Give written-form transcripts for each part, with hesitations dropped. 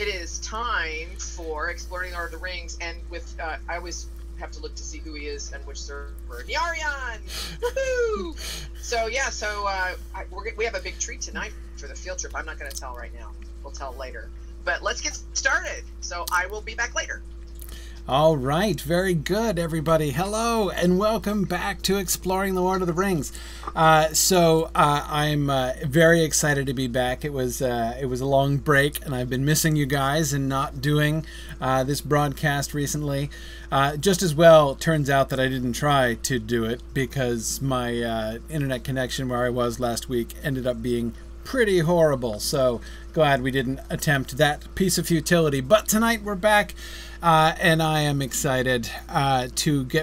it is time for Exploring the Lord of the Rings, and with, I always have to look to see who he is and which server. Niarion! Woohoo! So, yeah, so we have a big treat tonight for the field trip. I'm not going to tell right now. We'll tell later. But let's get started. So I will be back later. All right, very good, everybody. Hello, and welcome back to Exploring the Lord of the Rings. I'm very excited to be back. It was a long break, and I've been missing you guys and not doing this broadcast recently. Just as well, turns out that I didn't try to do it because my internet connection where I was last week ended up being pretty horrible. So glad we didn't attempt that piece of futility. But tonight we're back. And I am excited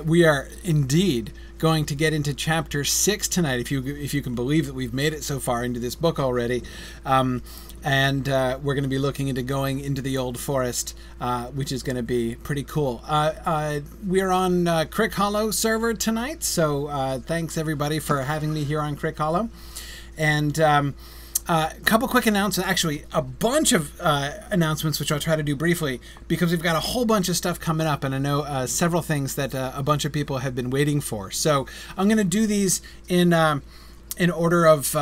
we are indeed going to get into Chapter 6 tonight, if you can believe that we've made it so far into this book already. We're going to be looking into going into the Old Forest, which is going to be pretty cool. We're on Crick Hollow server tonight, so thanks everybody for having me here on Crick Hollow. And a couple quick announcements, actually a bunch of announcements, which I'll try to do briefly because we've got a whole bunch of stuff coming up, and I know several things that a bunch of people have been waiting for. So I'm going to do these in order of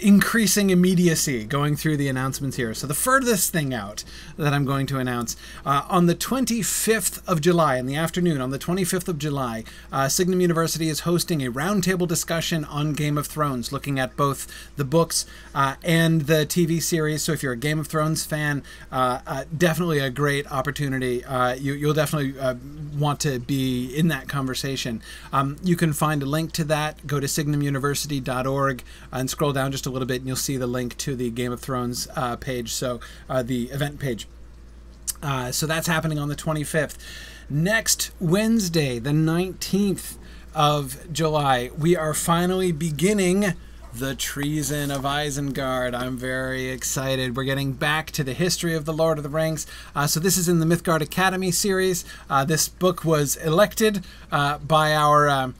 increasing immediacy, going through the announcements here. So the furthest thing out that I'm going to announce, on the 25th of July, in the afternoon, on the 25th of July, Signum University is hosting a roundtable discussion on Game of Thrones, looking at both the books and the TV series. So if you're a Game of Thrones fan, definitely a great opportunity. You'll definitely want to be in that conversation. You can find a link to that. Go to signum.org and scroll down just a little bit, and you'll see the link to the Game of Thrones page, so the event page. So that's happening on the 25th. Next Wednesday, the 19th of July, we are finally beginning The Treason of Isengard. I'm very excited. We're getting back to the history of the Lord of the Rings. So this is in the Mythgard Academy series. This book was elected by our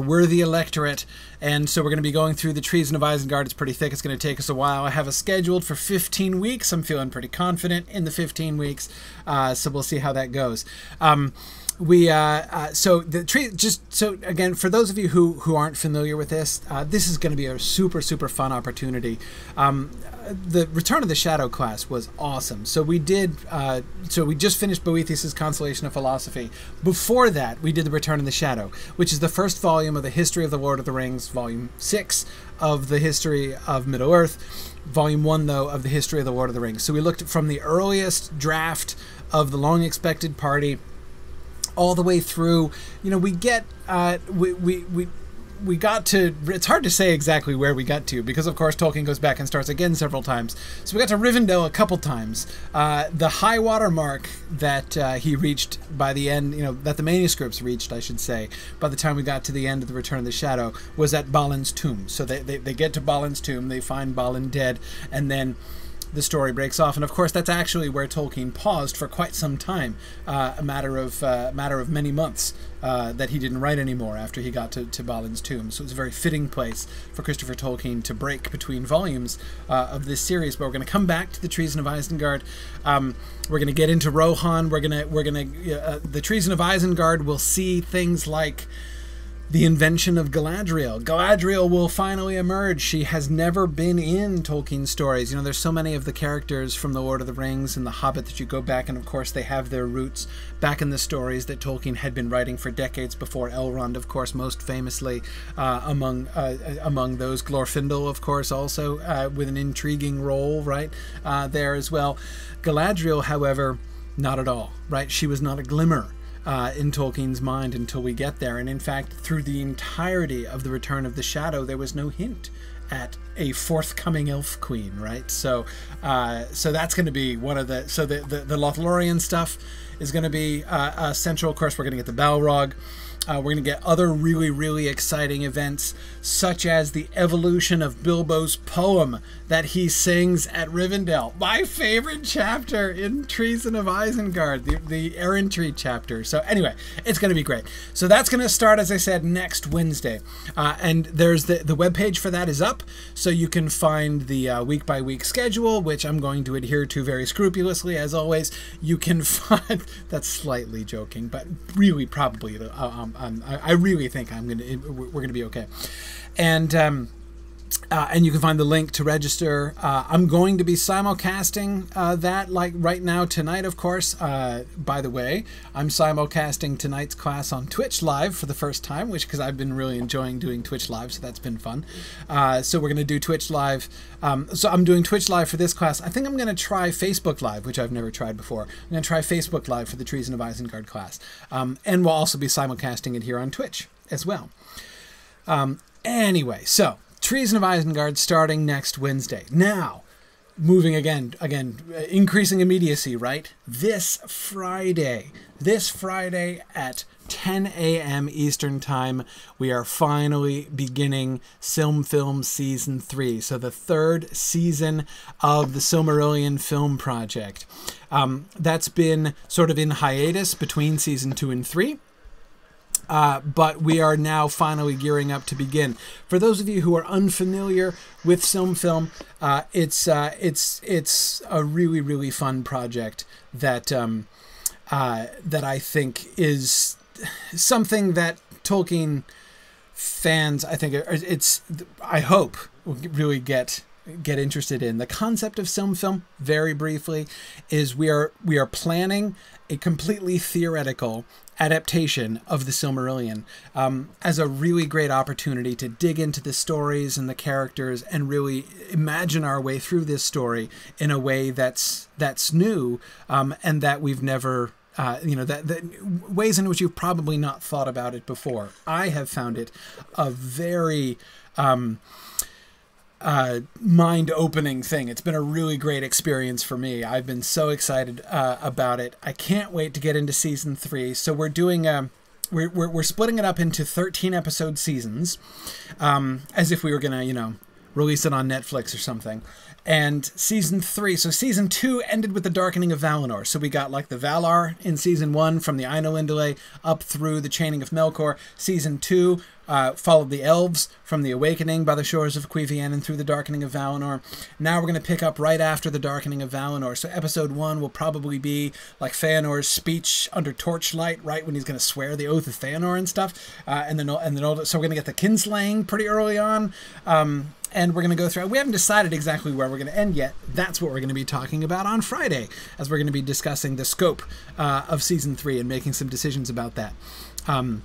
worthy electorate, and so we're going to be going through The Treason of Isengard. It's pretty thick. It's going to take us a while. I have it scheduled for 15 weeks. I'm feeling pretty confident in the 15 weeks, so we'll see how that goes. Again, for those of you who aren't familiar with this, this is going to be a super fun opportunity. The Return of the Shadow class was awesome. So we just finished Boethius's Consolation of Philosophy. Before that, we did The Return of the Shadow, which is the first volume of the History of the Lord of the Rings, volume 6 of the History of Middle-earth, volume 1 though of the History of the Lord of the Rings. So we looked from the earliest draft of the long expected party all the way through. You know, we get we got to, it's hard to say exactly where we got to, because of course Tolkien goes back and starts again several times. So we got to Rivendell a couple times. The high water mark that he reached by the end, you know, that the manuscripts reached, I should say, by the time we got to the end of The Return of the Shadow, was at Balin's tomb. So they get to Balin's tomb, they find Balin dead, and then the story breaks off. And of course that's actually where Tolkien paused for quite some time, a matter of many months, that he didn't write anymore after he got to Balin's tomb. So it's a very fitting place for Christopher Tolkien to break between volumes of this series. But we're going to come back to The Treason of Isengard. We're going to get into Rohan. We're going to The Treason of Isengard will see things like the invention of Galadriel. Galadriel will finally emerge. She has never been in Tolkien's stories. You know, there's so many of the characters from The Lord of the Rings and The Hobbit that you go back, and of course they have their roots back in the stories that Tolkien had been writing for decades before Elrond, of course, most famously among those. Glorfindel, of course, also with an intriguing role, right, there as well. Galadriel, however, not at all, right? She was not a glimmer in Tolkien's mind until we get there. And in fact, through the entirety of The Return of the Shadow, there was no hint at a forthcoming elf queen, right? So so that's going to be one of the... So the Lothlorien stuff is going to be central. Of course, we're going to get the Balrog. We're going to get other really, really exciting events, such as the evolution of Bilbo's poem that he sings at Rivendell. My favorite chapter in Treason of Isengard, the errantry chapter. So anyway, it's going to be great. So that's going to start, as I said, next Wednesday. And there's the webpage for that is up, so you can find the week-by-week schedule, which I'm going to adhere to very scrupulously, as always. You can find... That's slightly joking, but really probably... I really think we're going to be okay. And you can find the link to register. I'm going to be simulcasting that, like right now, tonight, of course. By the way, I'm simulcasting tonight's class on Twitch Live for the first time, because I've been really enjoying doing Twitch Live, so that's been fun. So we're going to do Twitch Live. So I'm doing Twitch Live for this class. I think I'm going to try Facebook Live, which I've never tried before. I'm going to try Facebook Live for the Treason of Isengard class. And we'll also be simulcasting it here on Twitch as well. Anyway, so... Treason of Isengard starting next Wednesday. Now, moving again, increasing immediacy, right? This Friday at 10 a.m. Eastern Time, we are finally beginning Silm Film Season 3, so the third season of the Silmarillion Film Project. That's been sort of in hiatus between Season 2 and 3. But we are now finally gearing up to begin. For those of you who are unfamiliar with Silm Film, it's a really, really fun project that that I think is something that Tolkien fans, I hope, will really get interested in. The concept of Silm Film, very briefly, is we are planning a completely theoretical adaptation of the Silmarillion as a really great opportunity to dig into the stories and the characters and really imagine our way through this story in a way that's new and that we've never ways in which you've probably not thought about it before. I have found it a very mind-opening thing. It's been a really great experience for me. I've been so excited about it. I can't wait to get into Season 3. So we're doing we're splitting it up into 13-episode seasons, as if we were gonna release it on Netflix or something. And Season 3, so Season 2 ended with the Darkening of Valinor. So we got like the Valar in Season 1 from the Ainulindale up through the Chaining of Melkor. Season 2 followed the Elves from the Awakening by the shores of Quivien and through the Darkening of Valinor. Now we're going to pick up right after the Darkening of Valinor. So Episode 1 will probably be like Feanor's speech under torchlight, right when he's going to swear the Oath of Feanor and stuff. So we're going to get the Kinslaying pretty early on. And we're going to go through... We haven't decided exactly where we're going to end yet. That's what we're going to be talking about on Friday, as we're going to be discussing the scope of Season 3 and making some decisions about that. And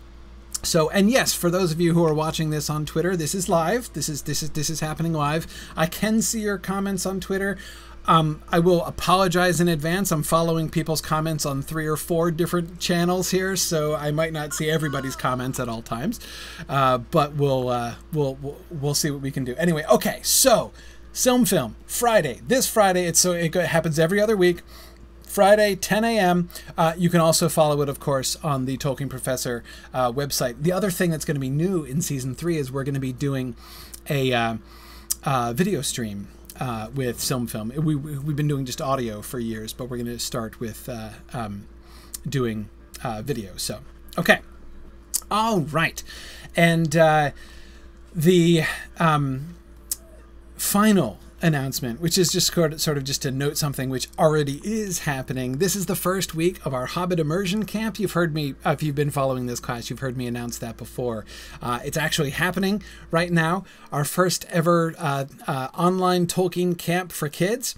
yes, for those of you who are watching this on Twitter, this is live. This is happening live. I can see your comments on Twitter. I will apologize in advance. I'm following people's comments on 3 or 4 different channels here, so I might not see everybody's comments at all times. But we'll see what we can do. Anyway, okay. So, Silm Film Friday. This Friday. It happens every other week. Friday, 10 a.m. You can also follow it, of course, on the Tolkien Professor website. The other thing that's going to be new in Season 3 is we're going to be doing a video stream. With Silm Film. We've been doing just audio for years, but we're going to start with doing video. So, okay. All right. And the final announcement, which is just sort of just to note something which already is happening. This is the first week of our Hobbit Immersion Camp. You've heard me, if you've been following this class, you've heard me announce that before. It's actually happening right now. Our first ever online Tolkien camp for kids.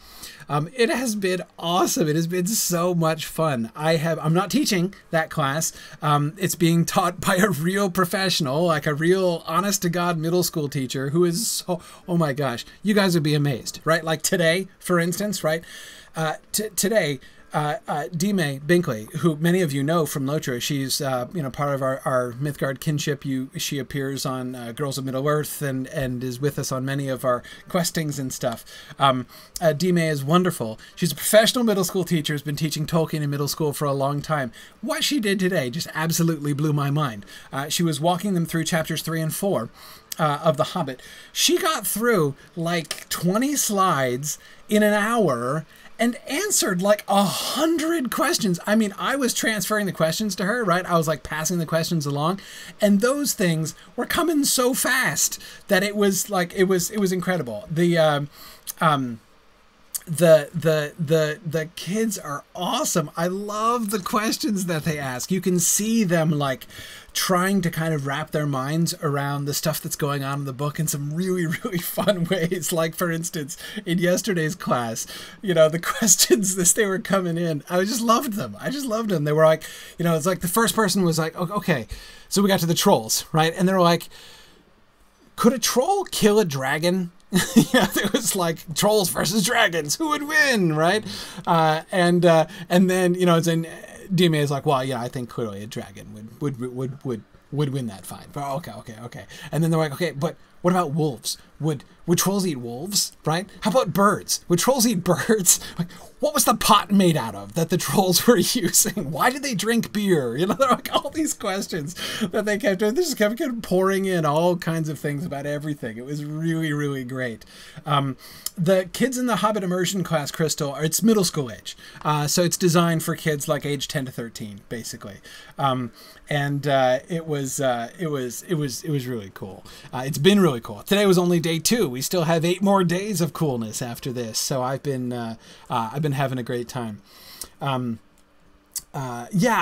It has been awesome. It has been so much fun. I'm not teaching that class. It's being taught by a real professional, like a real honest-to-God middle school teacher who is so... Oh my gosh. You guys would be amazed, right? Like today, for instance, right? Today, Dime Binkley, who many of you know from Lotra, she's part of our Mythgard kinship. She appears on Girls of Middle Earth and is with us on many of our questings and stuff. Dime is wonderful. She's a professional middle school teacher, has been teaching Tolkien in middle school for a long time. What she did today just absolutely blew my mind. She was walking them through chapters 3 and 4 of The Hobbit. She got through like 20 slides in an hour and answered like 100 questions. I mean, I was transferring the questions to her, right? I was like passing the questions along, and those things were coming so fast that it was like it was incredible. The kids are awesome. I love the questions that they ask. You can see them like trying to kind of wrap their minds around the stuff that's going on in the book in some really, really fun ways. Like, for instance, in yesterday's class, you know, the questions as they were coming in, I just loved them. I just loved them. They were like, you know, it's like the first person was like, okay, so we got to the trolls, right? And they were like, could a troll kill a dragon? Yeah, it was like trolls versus dragons. Who would win, right? And then, you know, it's in... Dime is like, well, yeah, I think clearly a dragon would win that fight. But okay. And then they're like, okay, but what about wolves? Would trolls eat wolves, right? How about birds? Would trolls eat birds? Like, what was the pot made out of that the trolls were using? Why did they drink beer? You know, there are like all these questions that they kept doing. They just kept pouring in all kinds of things about everything. It was really, really great. The kids in the Hobbit Immersion class, Crystal, it's middle school age. So it's designed for kids like age 10 to 13, basically. It was really cool. It's been really cool. Today was only day 2. We still have 8 more days of coolness after this. So I've been having a great time. Yeah,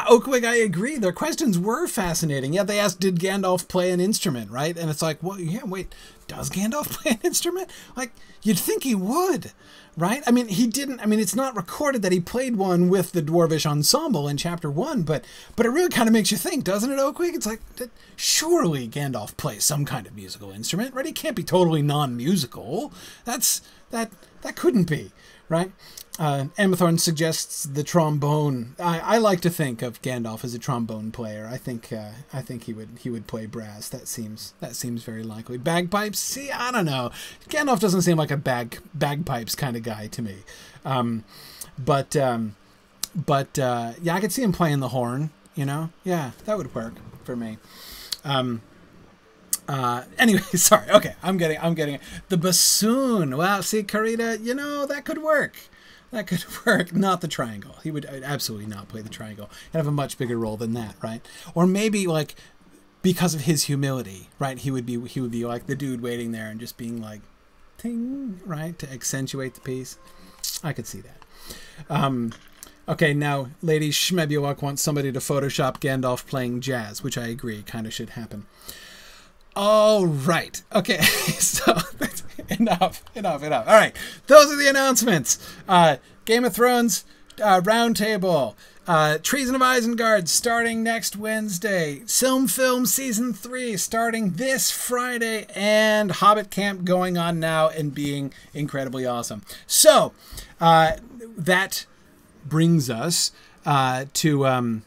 Oakwig, I agree. Their questions were fascinating. Yeah, they asked, did Gandalf play an instrument, right? And it's like, well, yeah, wait, does Gandalf play an instrument? Like, you'd think he would, right? I mean, he didn't. I mean, it's not recorded that he played one with the Dwarvish Ensemble in Chapter 1, but it really kind of makes you think, doesn't it, Oakwig? It's like, surely Gandalf plays some kind of musical instrument, right? He can't be totally non-musical. That couldn't be, right? Amathorn suggests the trombone. I like to think of Gandalf as a trombone player. I think he would play brass. That seems very likely. Bagpipes? See, I don't know. Gandalf doesn't seem like a bagpipes kind of guy to me. Yeah, I could see him playing the horn. You know, yeah, that would work for me. Anyway, sorry. Okay, I'm getting it. The bassoon. Wow, see, Karita, you know, that could work. That could work. Not the triangle. He would absolutely not play the triangle. He'd have a much bigger role than that, right? Or maybe like because of his humility, right? He would be like the dude waiting there and just being like, ting, right, to accentuate the piece. I could see that. Okay, now Lady Shmebulok wants somebody to Photoshop Gandalf playing jazz, which I agree kind of should happen. All right. Okay. So enough. All right. Those are the announcements. Game of Thrones roundtable. Treason of Isengard starting next Wednesday. Silmarillion Season 3 starting this Friday. And Hobbit Camp going on now and being incredibly awesome. So that brings us to...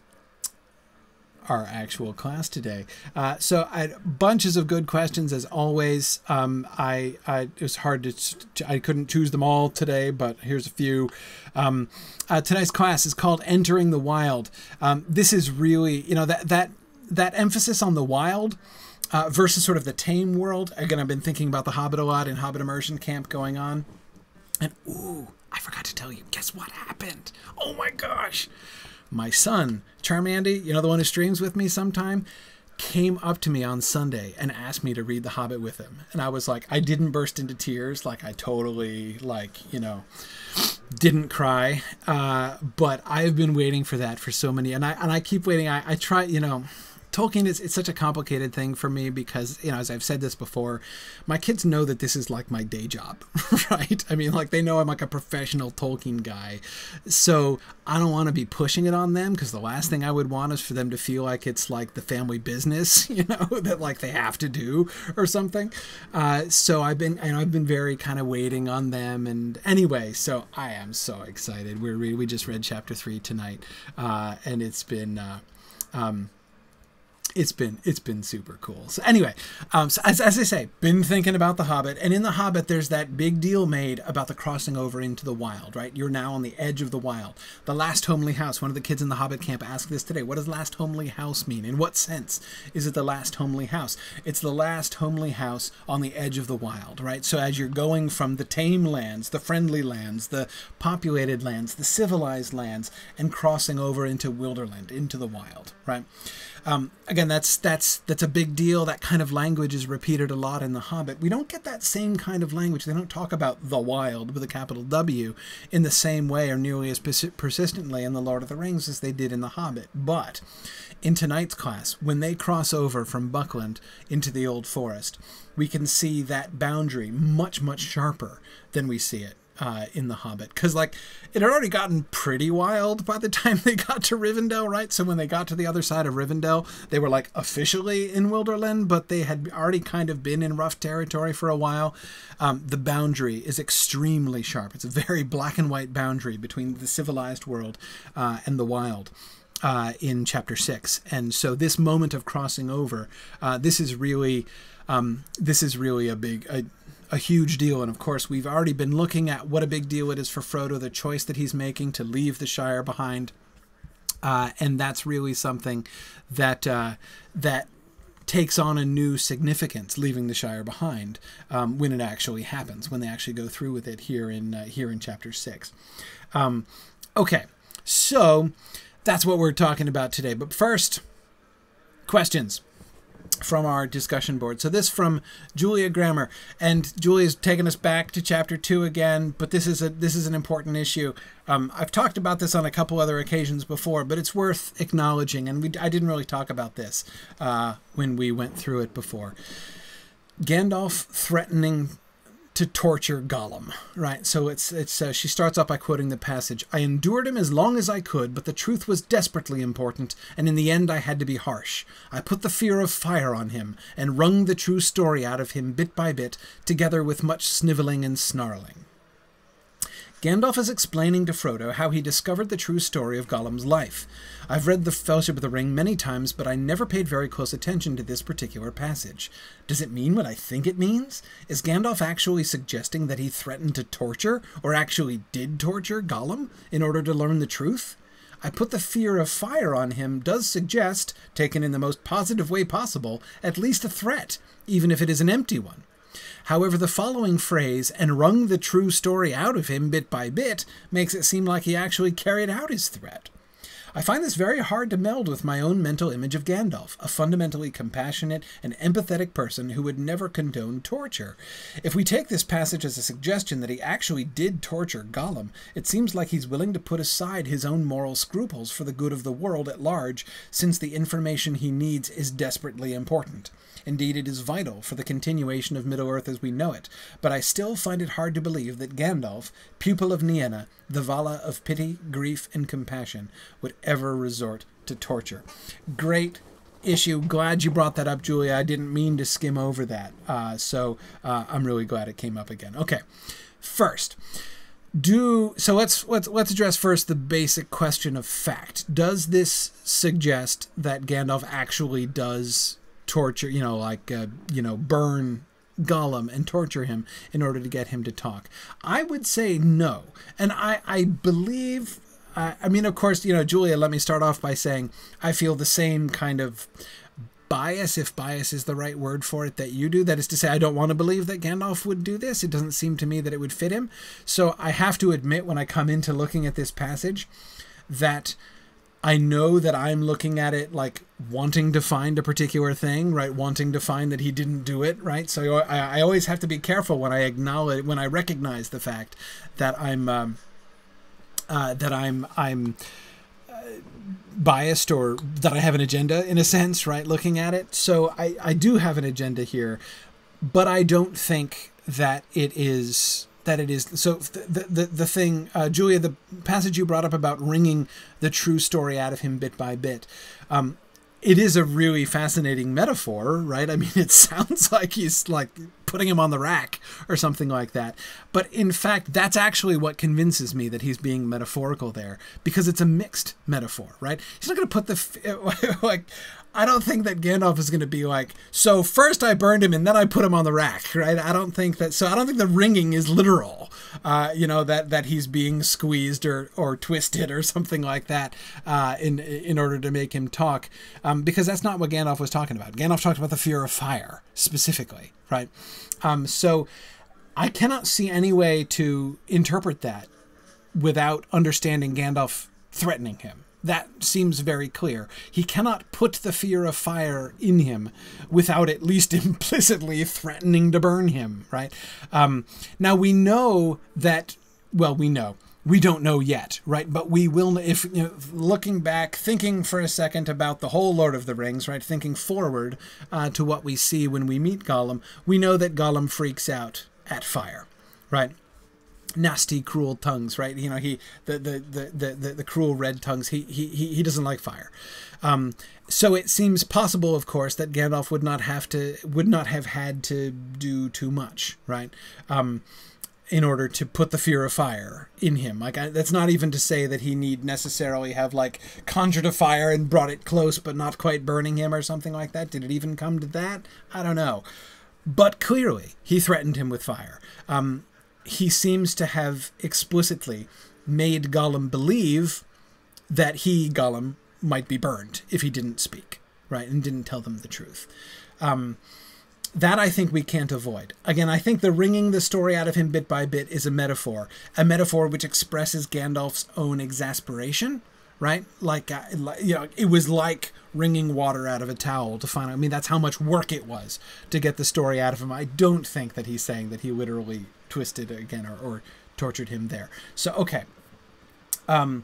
our actual class today. So I had bunches of good questions as always. It was hard to, I couldn't choose them all today, but here's a few. Tonight's class is called Entering the Wild. This is really, you know, that emphasis on the wild versus sort of the tame world. Again, I've been thinking about The Hobbit a lot in Hobbit Immersion Camp going on. And ooh, I forgot to tell you, guess what happened? Oh my gosh. My son, Charmandy, you know, the one who streams with me sometime, came up to me on Sunday and asked me to read The Hobbit with him. And I was like, I didn't burst into tears. Like, I totally, like, you know, didn't cry. But I've been waiting for that for so many. And I keep waiting. I try, you know, Tolkien is such a complicated thing for me because, you know, as I've said this before, my kids know that this is like my day job, right? I mean, like, they know I'm like a professional Tolkien guy. So I don't want to be pushing it on them, because the last thing I would want is for them to feel like it's like the family business, you know, that like they have to do or something. So I've been very kind of waiting on them. And anyway, so I am so excited. We just read chapter 3 tonight, and it's been super cool. So anyway, so as I say, been thinking about The Hobbit, and in The Hobbit, there's that big deal made about the crossing over into the wild, right? You're now on the edge of the wild. The last homely house. One of the kids in the Hobbit camp asked this today. What does last homely house mean? In what sense is it the last homely house? It's the last homely house on the edge of the wild, right? So as you're going from the tame lands, the friendly lands, the populated lands, the civilized lands, and crossing over into Wilderland, into the wild, right? Again, that's a big deal. That kind of language is repeated a lot in The Hobbit. We don't get that same kind of language. They don't talk about the wild with a capital W in the same way or nearly as persistently in The Lord of the Rings as they did in The Hobbit. But in tonight's class, when they cross over from Buckland into the Old Forest, we can see that boundary much, much sharper than we see it in The Hobbit, because like it had already gotten pretty wild by the time they got to Rivendell, right? So when they got to the other side of Rivendell, they were like officially in Wilderland, but they had already kind of been in rough territory for a while. The boundary is extremely sharp. It's a very black and white boundary between the civilized world and the wild. In chapter 6, and so this moment of crossing over, this is really a huge deal. And of course, we've already been looking at what a big deal it is for Frodo, the choice that he's making to leave the Shire behind, and that's really something that that takes on a new significance, leaving the Shire behind, when it actually happens, when they actually go through with it here in chapter 6. Okay, so that's what we're talking about today. But first, questions from our discussion board. So this from Julia Grammer, and Julia's taken us back to chapter 2 again, but this is an important issue. I've talked about this on a couple other occasions before, but it's worth acknowledging, and I didn't really talk about this when we went through it before. Gandalf threatening to torture Gollum, right? So it's she starts off by quoting the passage. I endured him as long as I could, but the truth was desperately important, and in the end I had to be harsh. I put the fear of fire on him, and wrung the true story out of him bit by bit, together with much sniveling and snarling. Gandalf is explaining to Frodo how he discovered the true story of Gollum's life. I've read The Fellowship of the Ring many times, but I never paid very close attention to this particular passage. Does it mean what I think it means? Is Gandalf actually suggesting that he threatened to torture, or actually did torture, Gollum in order to learn the truth? I put the fear of fire on him does suggest, taken in the most positive way possible, at least a threat, even if it is an empty one. However, the following phrase, and wrung the true story out of him bit by bit, makes it seem like he actually carried out his threat. I find this very hard to meld with my own mental image of Gandalf, a fundamentally compassionate and empathetic person who would never condone torture. If we take this passage as a suggestion that he actually did torture Gollum, it seems like he's willing to put aside his own moral scruples for the good of the world at large, since the information he needs is desperately important. Indeed, it is vital for the continuation of Middle-earth as we know it, but I still find it hard to believe that Gandalf, pupil of Nienna, the Vala of pity, grief, and compassion, would ever resort to torture. Great issue. Glad you brought that up, Julia. I didn't mean to skim over that, so I'm really glad it came up again. Okay, first, let's address first the basic question of fact. Does this suggest that Gandalf actually does torture, you know, like, burn Gollum and torture him in order to get him to talk? I would say no. And I believe, I mean, of course, you know, Julia, let me start off by saying I feel the same kind of bias, if bias is the right word for it, that you do. That is to say, I don't want to believe that Gandalf would do this. It doesn't seem to me that it would fit him. So I have to admit, when I come into looking at this passage, that I know that I'm looking at it like wanting to find a particular thing, right? Wanting to find that he didn't do it, right? So I always have to be careful when I acknowledge, when I recognize the fact that I'm biased or that I have an agenda in a sense, right, looking at it. So I do have an agenda here, but I don't think that it is... So the thing, Julia, the passage you brought up about wringing the true story out of him bit by bit, it is a really fascinating metaphor, right? I mean, it sounds like he's like putting him on the rack or something like that. But in fact, that's actually what convinces me that he's being metaphorical there, because it's a mixed metaphor, right? He's not going to put the... like, I don't think that Gandalf is going to be like, so first I burned him and then I put him on the rack, right? I don't think that... So I don't think the wringing is literal, you know, that he's being squeezed or twisted or something like that in order to make him talk, because that's not what Gandalf was talking about. Gandalf talked about the fear of fire, specifically, right? So I cannot see any way to interpret that without understanding Gandalf threatening him. That seems very clear. He cannot put the fear of fire in him without at least implicitly threatening to burn him, right? Now, we know that, well, we don't know yet, right? But we will, if, you know, looking back, thinking for a second about the whole Lord of the Rings, right? Thinking forward to what we see when we meet Gollum, we know that Gollum freaks out at fire, right? Nasty, cruel tongues, right? You know, the cruel red tongues. He doesn't like fire, so it seems possible, of course, that Gandalf would not have had to do too much, right? In order to put the fear of fire in him. Like, that's not even to say that he need necessarily have, like, conjured a fire and brought it close but not quite burning him or something like that. Did it even come to that? I don't know. But clearly, he threatened him with fire. He seems to have explicitly made Gollum believe that he, Gollum, might be burned if he didn't speak, right, and didn't tell them the truth. That I think we can't avoid. Again, I think the wringing the story out of him bit by bit is a metaphor which expresses Gandalf's own exasperation, right? Like, you know, it was like wringing water out of a towel to find out. I mean, that's how much work it was to get the story out of him. I don't think that he's saying that he literally twisted again or tortured him there. So, okay. Where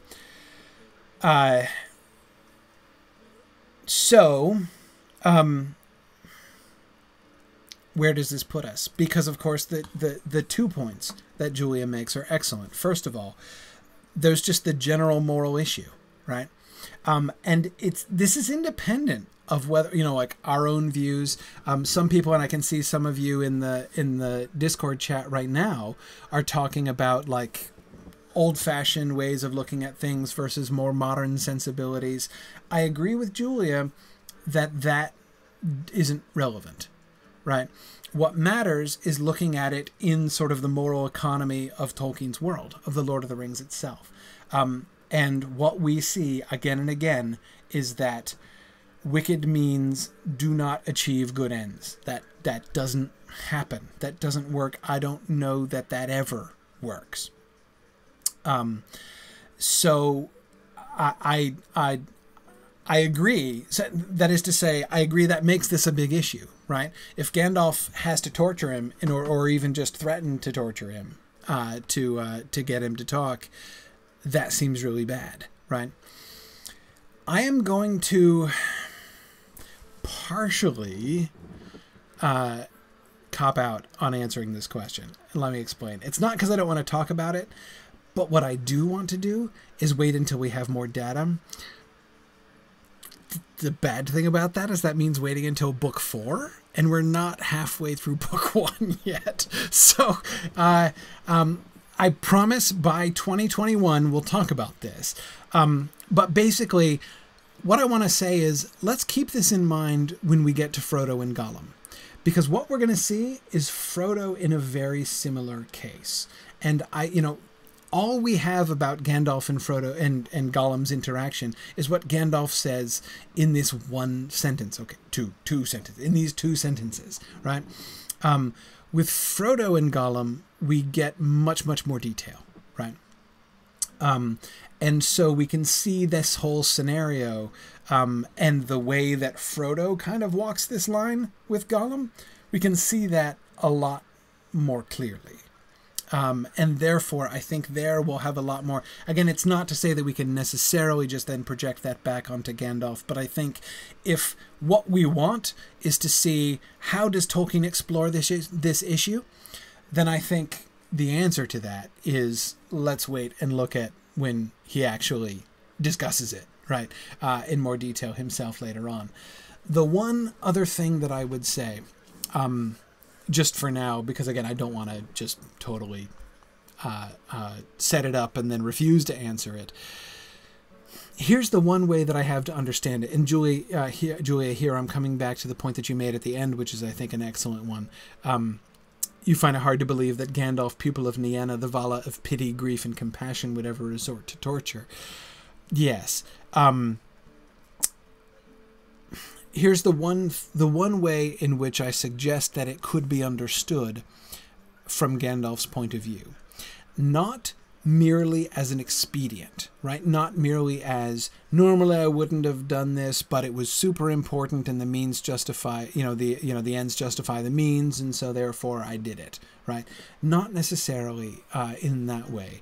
does this put us? Because, of course, the 2 points that Julia makes are excellent. First of all, there's just the general moral issue, right? And this is independent of whether, you know, like our own views. Some people, and I can see some of you in the Discord chat right now, are talking about, like, old-fashioned ways of looking at things versus more modern sensibilities. I agree with Julia that that isn't relevant. Right. What matters is looking at it in sort of the moral economy of Tolkien's world, of the Lord of the Rings itself. And what we see again and again is that wicked means do not achieve good ends. That doesn't happen. That doesn't work. I don't know that that ever works. So I agree. That is to say, I agree that makes this a big issue, right? If Gandalf has to torture him, or even just threaten to torture him to get him to talk, that seems really bad, right? I am going to partially cop out on answering this question. Let me explain. It's not because I don't want to talk about it, but what I do want to do is wait until we have more data. The bad thing about that is that means waiting until book 4, and we're not halfway through book 1 yet. So I promise by 2021 we'll talk about this. But basically, what I want to say is, let's keep this in mind when we get to Frodo and Gollum, because what we're going to see is Frodo in a very similar case. And all we have about Gandalf and Frodo and Gollum's interaction is what Gandalf says in this one sentence. Okay, two sentences. In these two sentences, right? With Frodo and Gollum, we get much, much more detail, right? And so we can see this whole scenario and the way that Frodo kind of walks this line with Gollum. We can see that a lot more clearly. And therefore, I think there we'll have a lot more. Again, it's not to say that we can necessarily just then project that back onto Gandalf, but I think if what we want is to see how does Tolkien explore this issue, then I think the answer to that is let's wait and look at when he actually discusses it, right, in more detail himself later on. The one other thing that I would say, just for now, because again, I don't want to just totally set it up and then refuse to answer it. Here's the one way that I have to understand it. And Julia, here, I'm coming back to the point that you made at the end, which is, I think, an excellent one. You find it hard to believe that Gandalf, pupil of Nienna, the Vala of pity, grief, and compassion, would ever resort to torture. Yes. Here's the one way in which I suggest that it could be understood from Gandalf's point of view. Not merely as an expedient, right? Not merely as, normally I wouldn't have done this, but it was super important and the means justify, the ends justify the means, and so therefore I did it, right? Not necessarily in that way.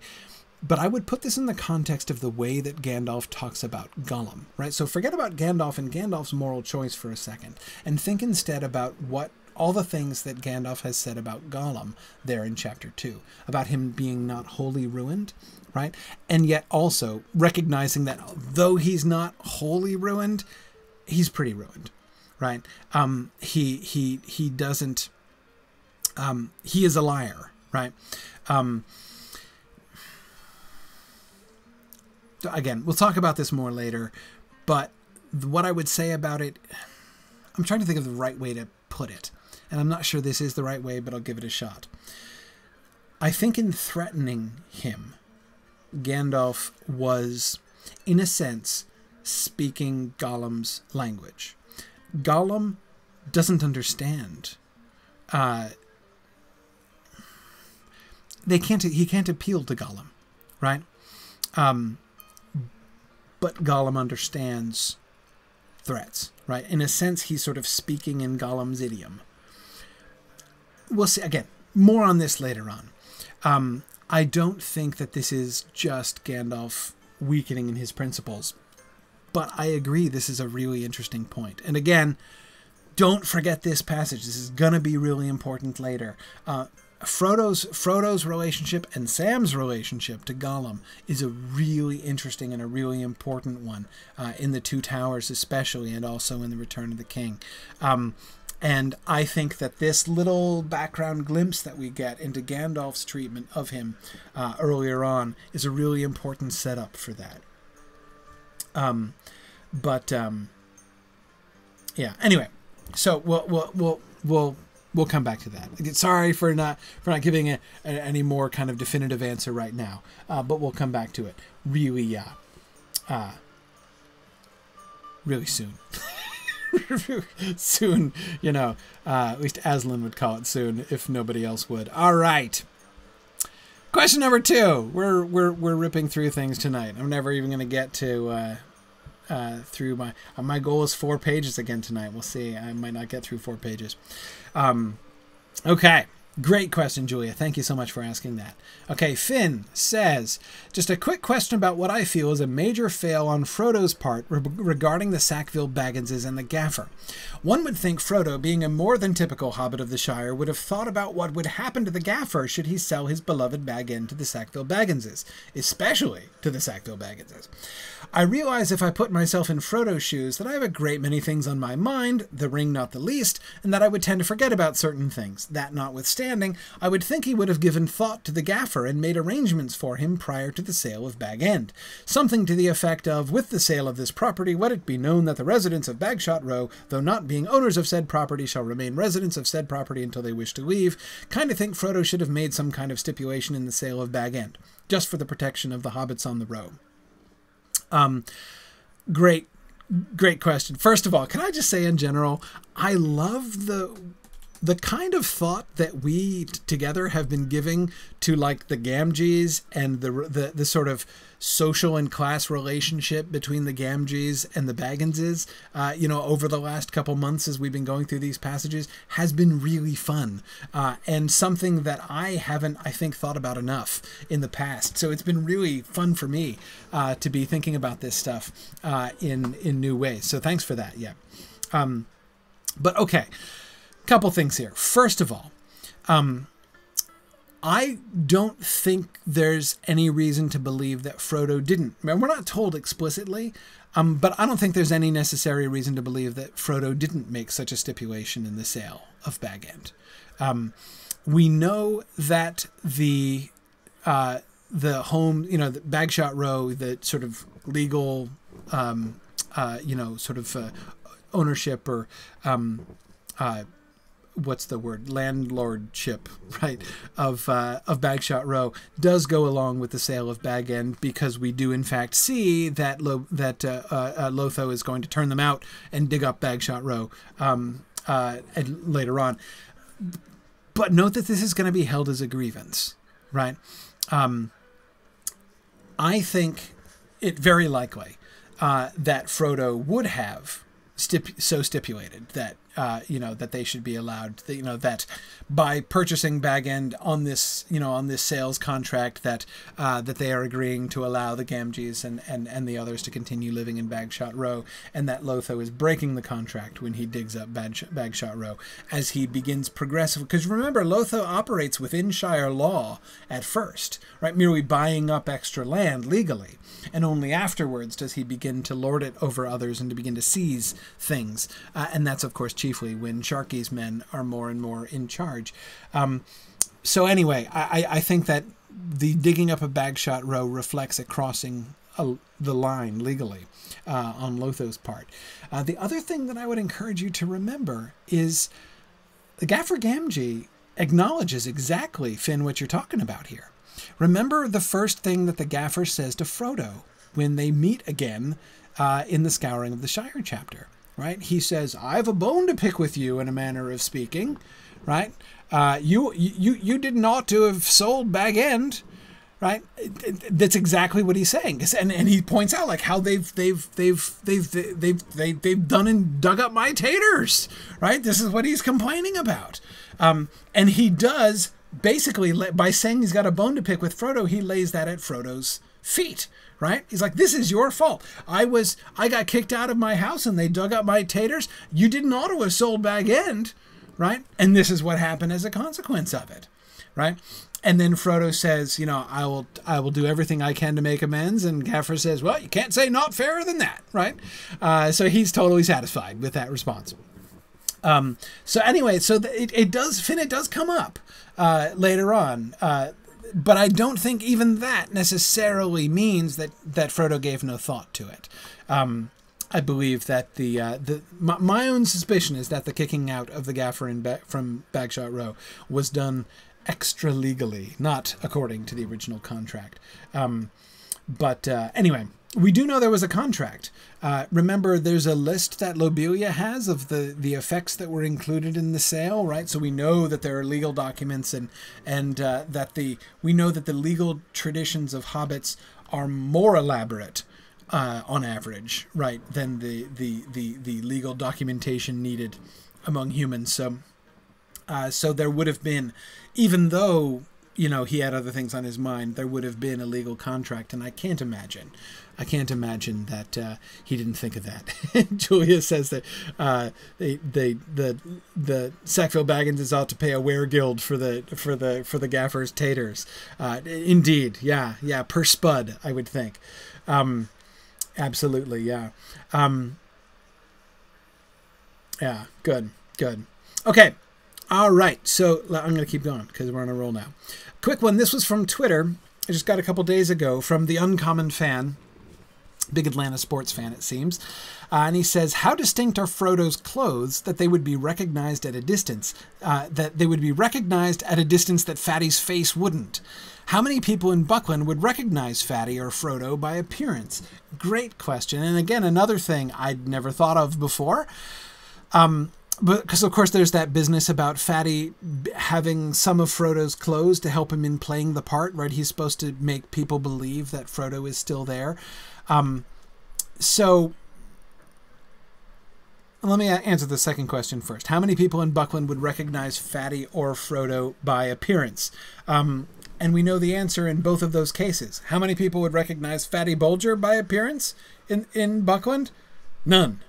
But I would put this in the context of the way that Gandalf talks about Gollum, right? So forget about Gandalf and Gandalf's moral choice for a second, and think instead about what all the things that Gandalf has said about Gollum there in Chapter 2, about him being not wholly ruined, right? And yet also recognizing that though he's not wholly ruined, he's pretty ruined, right? He doesn't... he is a liar, right? Again, we'll talk about this more later, but what I would say about it, I'm trying to think of the right way to put it, and I'm not sure this is the right way, but I'll give it a shot. I think in threatening him, Gandalf was, in a sense, speaking Gollum's language. Gollum doesn't understand. He can't appeal to Gollum, right? But Gollum understands threats, right? In a sense, he's sort of speaking in Gollum's idiom. We'll see, again, more on this later on. I don't think that this is just Gandalf weakening in his principles, but I agree this is a really interesting point. And again, don't forget this passage. This is going to be really important later. Frodo's relationship and Sam's relationship to Gollum is a really interesting and a really important one in the Two Towers especially, and also in The Return of the King. And I think that this little background glimpse that we get into Gandalf's treatment of him earlier on is a really important setup for that. Yeah, anyway, so we'll come back to that. Sorry for not giving any more kind of definitive answer right now, but we'll come back to it really soon. Soon, at least Aslan would call it soon if nobody else would. All right. Question number 2. We're ripping through things tonight. I'm never even going to get to through my goal is 4 pages again tonight. We'll see. I might not get through 4 pages. Okay. Great question, Julia. Thank you so much for asking that. Okay, Finn says, just a quick question about what I feel is a major fail on Frodo's part regarding the Sackville Bagginses and the Gaffer. One would think Frodo, being a more than typical hobbit of the Shire, would have thought about what would happen to the Gaffer should he sell his beloved Baggin to the Sackville Bagginses, especially to the Sackville Bagginses. I realize if I put myself in Frodo's shoes that I have a great many things on my mind, the ring not the least, and that I would tend to forget about certain things, that notwithstanding. I would think he would have given thought to the Gaffer and made arrangements for him prior to the sale of Bag End. Something to the effect of, with the sale of this property, let it be known that the residents of Bagshot Row, though not being owners of said property, shall remain residents of said property until they wish to leave. Kind of think Frodo should have made some kind of stipulation in the sale of Bag End, just for the protection of the hobbits on the row. Great question. First of all, can I just say in general, I love the the kind of thought that we together have been giving to like the Gamgees and the sort of social and class relationship between the Gamgees and the Bagginses, you know, over the last couple months as we've been going through these passages has been really fun, and something that I haven't, I think, thought about enough in the past. So it's been really fun for me to be thinking about this stuff in new ways. So thanks for that. Yeah. But okay. Couple things here. First of all, I don't think there's any reason to believe that Frodo didn't. We're not told explicitly, but I don't think there's any necessary reason to believe that Frodo didn't make such a stipulation in the sale of Bag End. We know that the home, you know, the Bagshot Row, the sort of legal, you know, sort of ownership or what's the word? Landlordship, right? Of Bagshot Row does go along with the sale of Bag End, because we do in fact see that Lotho is going to turn them out and dig up Bagshot Row later on. But note that this is going to be held as a grievance, right? I think it very likely that Frodo would have stipulated that you know, that they should be allowed, you know, that by purchasing Bag End on this, you know, on this sales contract, that that they are agreeing to allow the Gamgees and the others to continue living in Bagshot Row, and that Lotho is breaking the contract when he digs up Bagshot Row as he begins progressively. Because remember, Lotho operates within Shire law at first, right? Merely buying up extra land legally, and only afterwards does he begin to lord it over others and to begin to seize things, and that's of course chiefly when Sharkey's men are more and more in charge. So anyway, I think that the digging up of Bagshot Row reflects a crossing the line legally on Lotho's part. The other thing that I would encourage you to remember is the Gaffer Gamgee acknowledges exactly, Finn, what you're talking about here. Remember the first thing that the Gaffer says to Frodo when they meet again in the Scouring of the Shire chapter. Right? He says, "I've a bone to pick with you," in a manner of speaking, right? You didn't ought to have sold Bag End, right? That's exactly what he's saying, and he points out like how they've done and dug up my taters, right? This is what he's complaining about, and he does basically by saying he's got a bone to pick with Frodo, he lays that at Frodo's feet. Right? He's like, this is your fault. I got kicked out of my house and they dug up my taters. You didn't ought to have sold Bag End, right? And this is what happened as a consequence of it, right? And then Frodo says, you know, I will do everything I can to make amends. And Gaffer says, well, you can't say not fairer than that, right? So he's totally satisfied with that response. So anyway, so it does come up later on. But I don't think even that necessarily means that Frodo gave no thought to it. I believe that my own suspicion is that the kicking out of the Gaffer from Bagshot Row was done extra legally, not according to the original contract. But anyway, we do know there was a contract. Remember, there's a list that Lobelia has of the effects that were included in the sale, right? So we know that there are legal documents, and that we know that the legal traditions of hobbits are more elaborate on average, right, than the legal documentation needed among humans. So there would have been, even though, you know, he had other things on his mind, there would have been a legal contract, and I can't imagine that he didn't think of that. Julia says that the Sackville Baggins is out to pay a weregild for the Gaffer's taters. Indeed, yeah, per spud, I would think. Absolutely, yeah, yeah, good, okay. All right, so I'm going to keep going because we're on a roll now. Quick one. This was from Twitter. I just got a couple days ago from the Uncommon Fan, big Atlanta sports fan, it seems. And he says, how distinct are Frodo's clothes that they would be recognized at a distance, that Fatty's face wouldn't? How many people in Buckland would recognize Fatty or Frodo by appearance? Great question. And again, another thing I'd never thought of before. But because of course there's that business about Fatty having some of Frodo's clothes to help him in playing the part, right? He's supposed to make people believe that Frodo is still there. So let me answer the second question first. How many people in Buckland would recognize Fatty or Frodo by appearance? And we know the answer in both of those cases. How many people would recognize Fatty Bolger by appearance in Buckland? None.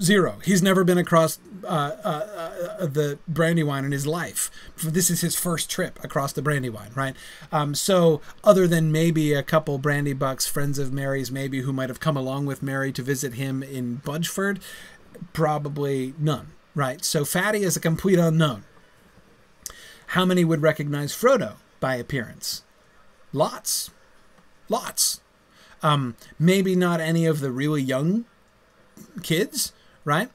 Zero. He's never been across the Brandywine in his life. This is his first trip across the Brandywine, right? So other than maybe a couple Brandy Bucks, friends of Merry's maybe, who might have come along with Merry to visit him in Budgeford, probably none, right? So Fatty is a complete unknown. How many would recognize Frodo by appearance? Lots. Lots. Maybe not any of the really young kids, right?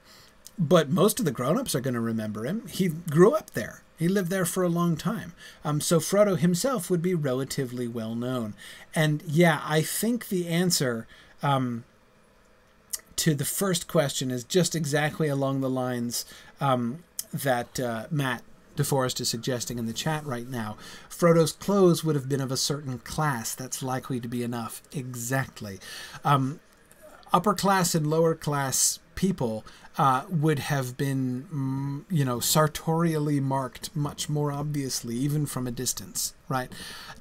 But most of the grown-ups are going to remember him. He grew up there. He lived there for a long time. So Frodo himself would be relatively well known. And yeah, I think the answer to the first question is just exactly along the lines that Matt DeForest is suggesting in the chat right now. Frodo's clothes would have been of a certain class. That's likely to be enough. Exactly. Upper class and lower class people would have been, you know, sartorially marked much more obviously, even from a distance, right?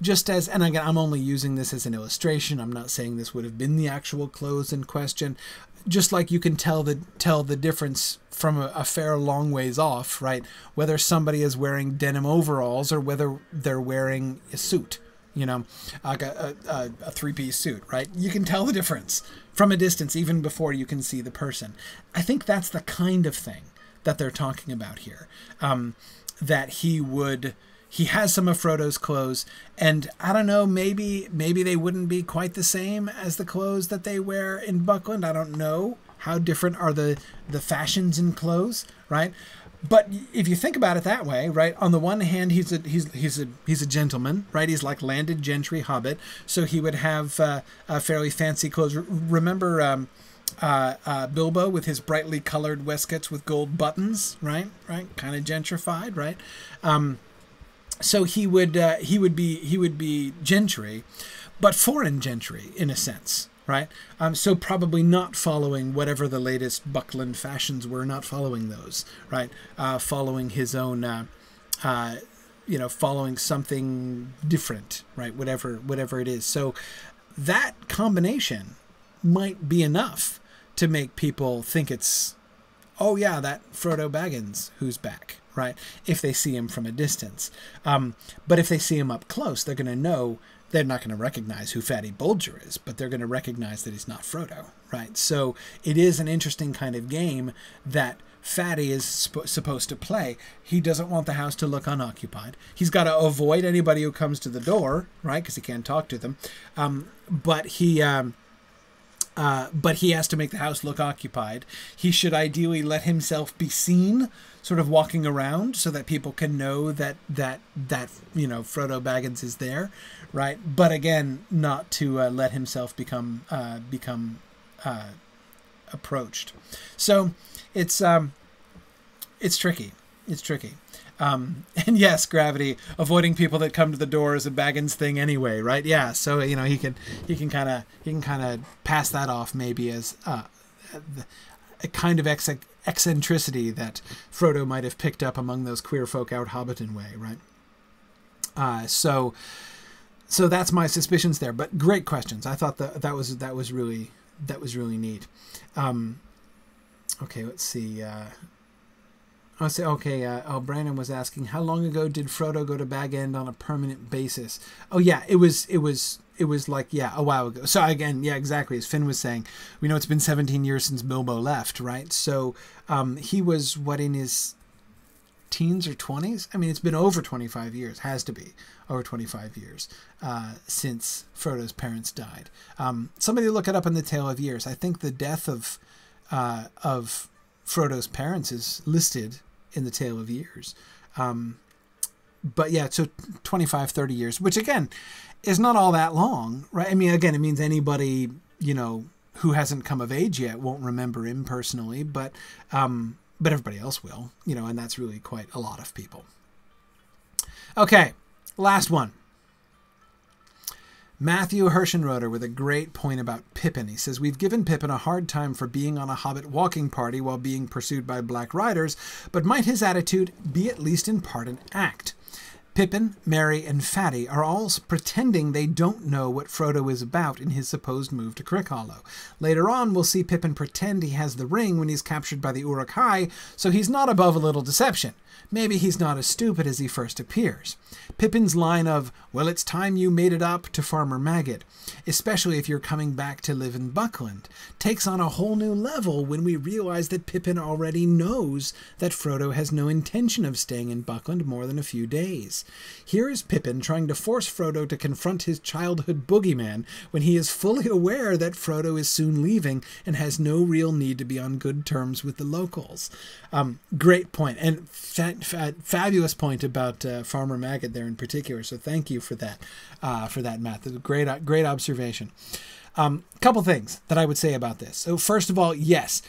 Just as, and again, I'm only using this as an illustration. I'm not saying this would have been the actual clothes in question. Just like you can tell the difference from a fair long ways off, right? Whether somebody is wearing denim overalls or whether they're wearing a suit, you know, like a three-piece suit, right? You can tell the difference from a distance, even before you can see the person. I think that's the kind of thing that they're talking about here. That he has some of Frodo's clothes, and I don't know, maybe they wouldn't be quite the same as the clothes that they wear in Buckland. I don't know how different are the fashions in clothes, right? But if you think about it that way, right? On the one hand, he's a gentleman, right? He's like landed gentry hobbit, so he would have fairly fancy clothes. Remember Bilbo with his brightly colored waistcoats with gold buttons, right? Right, kind of gentrified, right? So he would be gentry, but foreign gentry in a sense. Right? So probably not following whatever the latest Buckland fashions were, not following those, right? Following his own, you know, following something different, right? Whatever it is. So that combination might be enough to make people think it's, oh yeah, that Frodo Baggins who's back, right? If they see him from a distance. But if they see him up close, they're going to know. They're not going to recognize who Fatty Bolger is, but they're going to recognize that he's not Frodo, right? So it is an interesting kind of game that Fatty is supposed to play. He doesn't want the house to look unoccupied. He's got to avoid anybody who comes to the door, right? Because he can't talk to them. But he has to make the house look occupied. He should ideally let himself be seen, sort of walking around, so that people can know that you know, Frodo Baggins is there, right? But again, not to let himself become approached. So it's tricky. It's tricky. And yes, Gravity, avoiding people that come to the door is a Baggins thing anyway, right? Yeah. So, you know, he can kind of pass that off maybe as a kind of eccentricity that Frodo might have picked up among those queer folk out Hobbiton way, right? So that's my suspicions there. But great questions. I thought that was really neat. Okay, let's see. I'll say, okay, oh, Brandon was asking, how long ago did Frodo go to Bag End on a permanent basis? Oh, yeah, it was like, yeah, a while ago. So, again, yeah, exactly, as Finn was saying, we know it's been 17 years since Bilbo left, right? So he was, what, in his teens or 20s? I mean, it's been over 25 years, has to be over 25 years since Frodo's parents died. Somebody look it up in the Tale of Years. I think the death of Frodo's parents is listed in the Tale of Years. But yeah, so 25, 30 years, which again is not all that long, right? I mean, again, it means anybody, you know, who hasn't come of age yet won't remember him personally, but but everybody else will, you know, and that's really quite a lot of people. Okay, last one. Matthew Hirschenroder with a great point about Pippin. He says, we've given Pippin a hard time for being on a Hobbit walking party while being pursued by black riders, but might his attitude be at least in part an act? Pippin, Merry, and Fatty are all pretending they don't know what Frodo is about in his supposed move to Crick Hollow. Later on, we'll see Pippin pretend he has the ring when he's captured by the Uruk-hai, so he's not above a little deception. Maybe he's not as stupid as he first appears. Pippin's line of, well, it's time you made it up to Farmer Maggot, especially if you're coming back to live in Buckland, takes on a whole new level when we realize that Pippin already knows that Frodo has no intention of staying in Buckland more than a few days. Here is Pippin trying to force Frodo to confront his childhood boogeyman when he is fully aware that Frodo is soon leaving and has no real need to be on good terms with the locals. Great point, and fabulous point about Farmer Maggot there in particular. So thank you for that, Matt. That was a great observation. Couple things that I would say about this. So first of all, yes,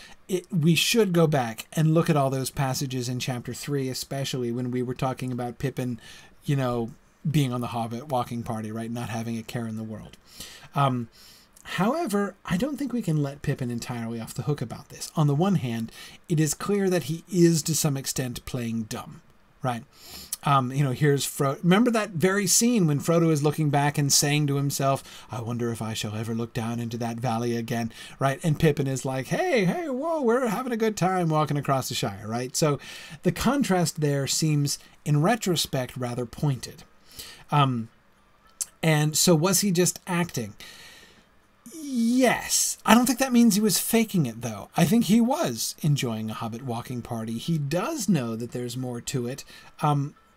we should go back and look at all those passages in Chapter 3, especially when we were talking about Pippin, you know, being on the Hobbit walking party, right? Not having a care in the world. However, I don't think we can let Pippin entirely off the hook about this. On the one hand, it is clear that he is to some extent playing dumb, right? You know, here's Frodo. Remember that very scene when Frodo is looking back and saying to himself, I wonder if I shall ever look down into that valley again, right? And Pippin is like, hey, whoa, we're having a good time walking across the Shire, right? So the contrast there seems, in retrospect, rather pointed. And so was he just acting? Yes. I don't think that means he was faking it, though. I think he was enjoying a Hobbit walking party. He does know that there's more to it,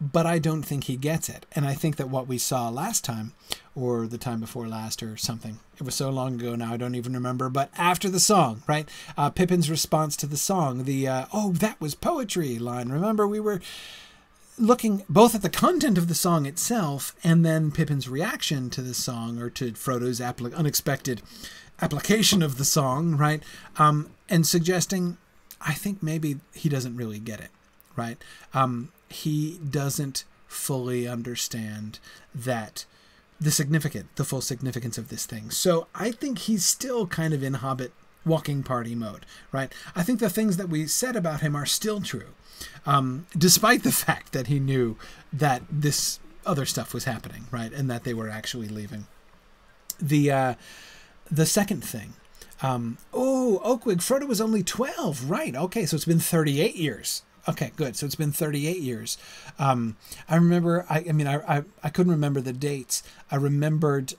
but I don't think he gets it. And I think that what we saw last time, or the time before last, or something, it was so long ago now I don't even remember, but after the song, right? Pippin's response to the song, the, oh, that was poetry line. Remember, we were looking both at the content of the song itself and then Pippin's reaction to the song, or to Frodo's unexpected application of the song, right? And suggesting, I think maybe he doesn't really get it, right? He doesn't fully understand that the full significance of this thing. So I think he's still kind of in Hobbit walking party mode, right? I think the things that we said about him are still true. Despite the fact that he knew that this other stuff was happening, right? And that they were actually leaving. The second thing, oh, Oakwig, Frodo was only 12, right? Okay, so it's been 38 years. Okay, good. So it's been 38 years. I remember, I mean, I couldn't remember the dates. I remembered,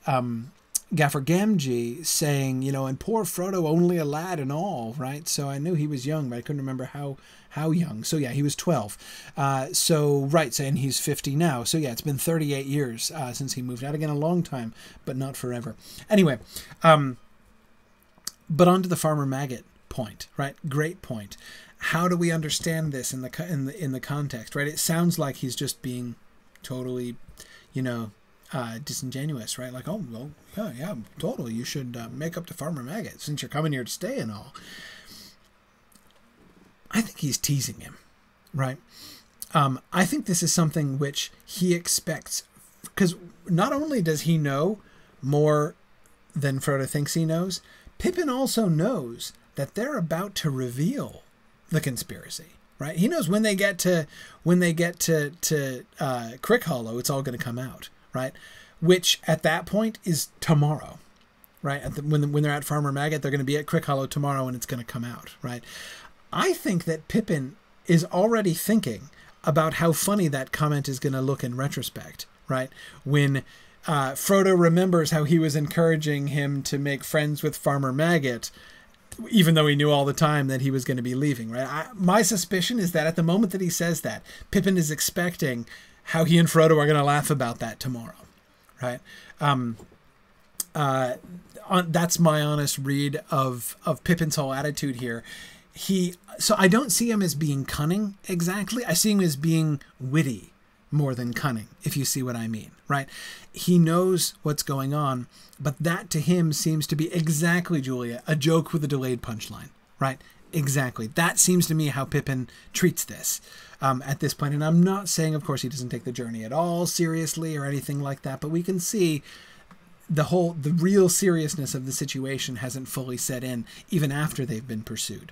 Gaffer Gamgee saying, you know, and poor Frodo, only a lad and all, right? So I knew he was young, but I couldn't remember how young. So yeah, he was 12. So right, so, and he's 50 now. So yeah, it's been 38 years since he moved out. Again, a long time, but not forever. Anyway, but onto the Farmer Maggot point, right? Great point. How do we understand this in the context, right? It sounds like he's just being totally, you know, disingenuous, right? Like, oh, well, yeah, totally. You should make up to Farmer Maggot since you're coming here to stay and all. I think he's teasing him, right? I think this is something which he expects, because not only does he know more than Frodo thinks he knows, Pippin also knows that they're about to reveal the conspiracy, right? He knows when they get to Crick Hollow, it's all going to come out. Right, which at that point is tomorrow, right? At the, when they're at Farmer Maggot, they're going to be at Crick Hollow tomorrow, and it's going to come out, right? I think that Pippin is already thinking about how funny that comment is going to look in retrospect, right? When Frodo remembers how he was encouraging him to make friends with Farmer Maggot, even though he knew all the time that he was going to be leaving, right? My suspicion is that at the moment that he says that, Pippin is expecting how he and Frodo are going to laugh about that tomorrow, right? That's my honest read of Pippin's whole attitude here. So I don't see him as being cunning exactly. I see him as being witty more than cunning, if you see what I mean, right? He knows what's going on, but that to him seems to be exactly, Julia, a joke with a delayed punchline, right? Exactly. That seems to me how Pippin treats this at this point. And I'm not saying, of course, he doesn't take the journey at all seriously or anything like that, but we can see the real seriousness of the situation hasn't fully set in, even after they've been pursued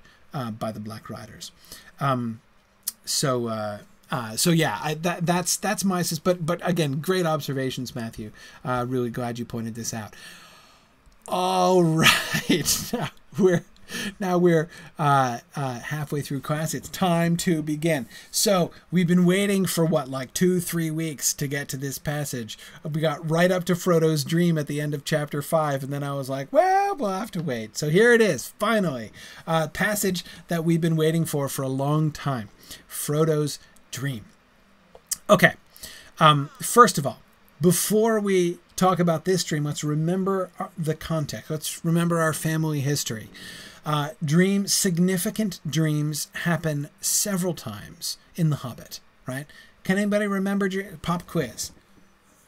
by the Black Riders. So yeah, that's my sense. But again, great observations, Matthew. Really glad you pointed this out. All right, now we're halfway through class. It's time to begin. So we've been waiting for what, like 2-3 weeks to get to this passage. We got right up to Frodo's dream at the end of chapter 5, and then I was like, well, we'll have to wait. So here it is, finally, a passage that we've been waiting for a long time. Frodo's dream. Okay, first of all, before we talk about this dream, let's remember the context. Let's remember our family history. Significant dreams happen several times in The Hobbit, right? Can anybody remember, pop quiz,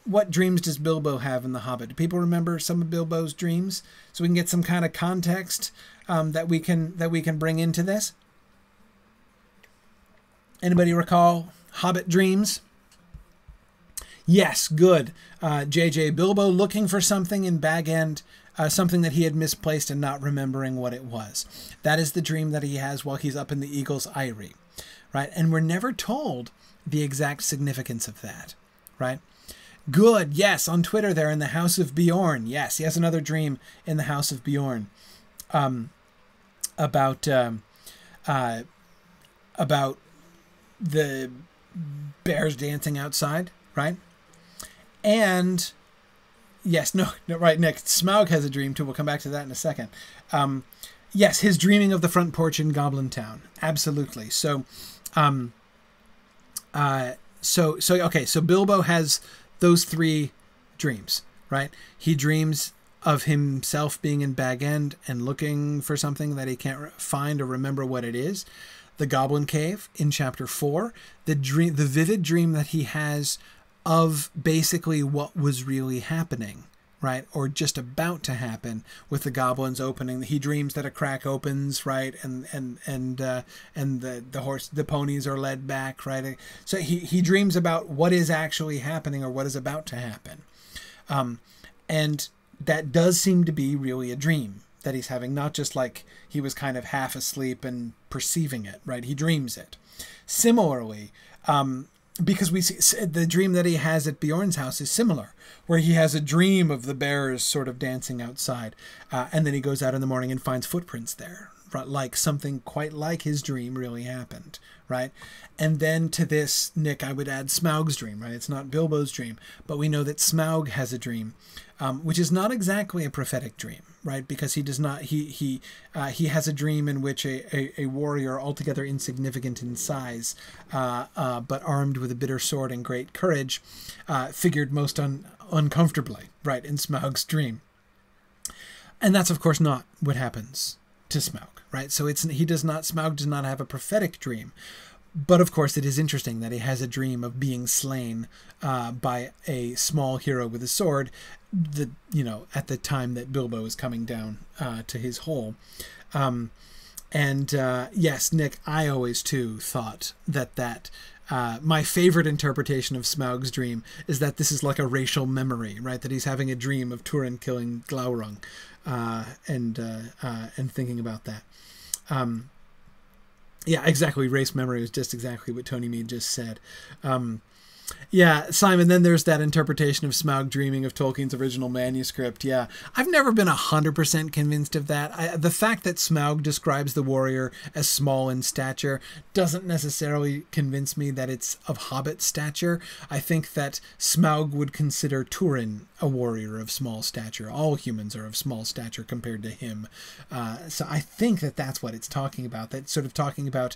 what dreams does Bilbo have in The Hobbit? Do people remember some of Bilbo's dreams? So we can get some kind of context that we can bring into this. Anybody recall Hobbit dreams? Yes, good. J.J. Bilbo looking for something in Bag End, something that he had misplaced and not remembering what it was. That is the dream that he has while he's up in the Eagle's Eyrie, right? And we're never told the exact significance of that, right? Good, yes, on Twitter there, in the House of Beorn. Yes, he has another dream in the House of Beorn about the bears dancing outside, right? And yes, no, right, Nick, Smaug has a dream too. We'll come back to that in a second. Yes, his dreaming of the front porch in Goblin Town. Absolutely. So, okay, so Bilbo has those 3 dreams, right? He dreams of himself being in Bag End and looking for something that he can't find or remember what it is. The Goblin Cave in chapter 4, the vivid dream that he has of basically what was really happening, right? Or just about to happen with the goblins opening. He dreams that a crack opens, right? And the ponies are led back, right? So he dreams about what is actually happening or what is about to happen. And that does seem to be really a dream that he's having, not just like he was kind of half asleep and perceiving it, right? He dreams it. Similarly, because we see the dream that he has at Beorn's house is similar, where he has a dream of the bears sort of dancing outside, and then he goes out in the morning and finds footprints there, right? Like something quite like his dream really happened, right? And then to this, Nick, I would add Smaug's dream, right? It's not Bilbo's dream, but we know that Smaug has a dream, which is not exactly a prophetic dream, right? Because he does not, he has a dream in which a warrior altogether insignificant in size, but armed with a bitter sword and great courage, figured most uncomfortably, right, in Smaug's dream. And that's, of course, not what happens to Smaug, right? So it's, Smaug does not have a prophetic dream. But of course, it is interesting that he has a dream of being slain by a small hero with a sword, at the time that Bilbo is coming down to his hole. Yes, Nick, I always too thought that my favorite interpretation of Smaug's dream is that this is like a racial memory, right? That he's having a dream of Turin killing Glaurung and thinking about that. Yeah, exactly. Race memory is just exactly what Tony Mead just said. Yeah, Simon, then there's that interpretation of Smaug dreaming of Tolkien's original manuscript. Yeah, I've never been 100% convinced of that. The fact that Smaug describes the warrior as small in stature doesn't necessarily convince me that it's of hobbit stature. I think that Smaug would consider Túrin a warrior of small stature. All humans are of small stature compared to him. So I think that that's what it's talking about. That's sort of talking about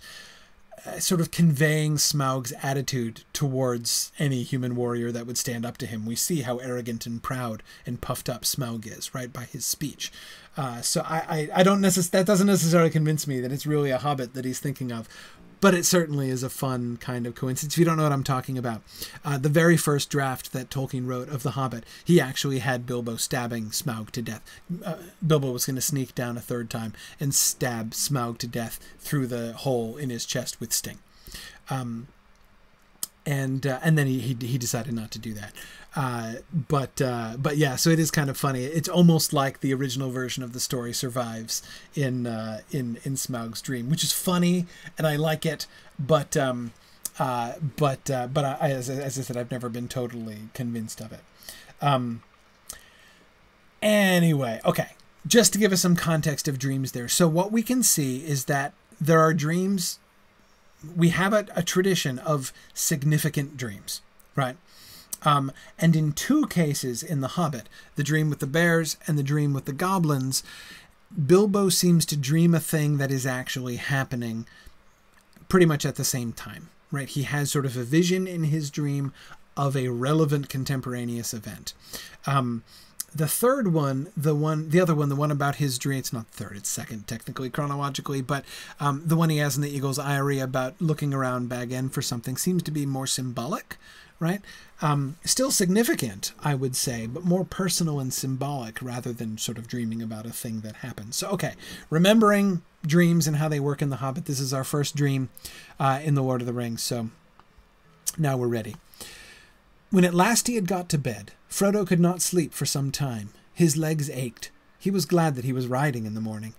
sort of conveying Smaug's attitude towards any human warrior that would stand up to him. We see how arrogant and proud and puffed up Smaug is, right, by his speech. So I don't that doesn't necessarily convince me that it's really a hobbit that he's thinking of. But it certainly is a fun kind of coincidence. If you don't know what I'm talking about, the very first draft that Tolkien wrote of The Hobbit, he actually had Bilbo stabbing Smaug to death. Bilbo was going to sneak down a third time and stab Smaug to death through the hole in his chest with Sting. And then he decided not to do that. But yeah, so it is kind of funny. It's almost like the original version of the story survives in Smaug's dream, which is funny and I like it. But I, as I said, I've never been totally convinced of it. Anyway, okay. Just to give us some context of dreams there. So what we can see is that there are dreams. We have a tradition of significant dreams, right? And in two cases in The Hobbit, the dream with the bears and the dream with the goblins, Bilbo seems to dream a thing that is actually happening pretty much at the same time, right? He has sort of a vision in his dream of a relevant contemporaneous event. The third one, the one about his dream, it's not third, it's second technically, chronologically, but the one he has in the Eagle's Eyrie about looking around Bag End for something seems to be more symbolic, right? Still significant, I would say, but more personal and symbolic rather than sort of dreaming about a thing that happens. So, okay, remembering dreams and how they work in The Hobbit. This is our first dream in The Lord of the Rings, so now we're ready. When at last he had got to bed, Frodo could not sleep for some time. His legs ached. He was glad that he was riding in the morning.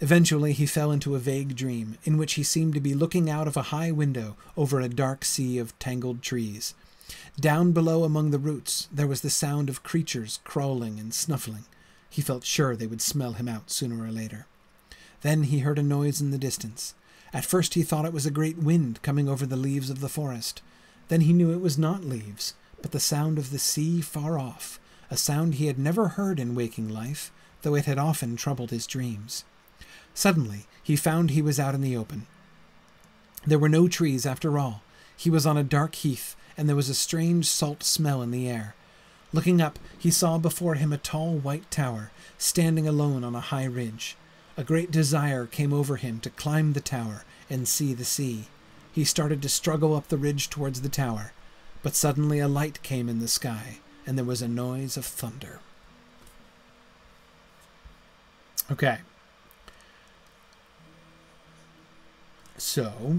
Eventually he fell into a vague dream, in which he seemed to be looking out of a high window over a dark sea of tangled trees. Down below among the roots there was the sound of creatures crawling and snuffling. He felt sure they would smell him out sooner or later. Then he heard a noise in the distance. At first he thought it was a great wind coming over the leaves of the forest. Then he knew it was not leaves, but the sound of the sea far off, a sound he had never heard in waking life, though it had often troubled his dreams. Suddenly, he found he was out in the open. There were no trees after all. He was on a dark heath, and there was a strange salt smell in the air. Looking up, he saw before him a tall white tower, standing alone on a high ridge. A great desire came over him to climb the tower and see the sea. He started to struggle up the ridge towards the tower. But suddenly a light came in the sky, and there was a noise of thunder. Okay. So,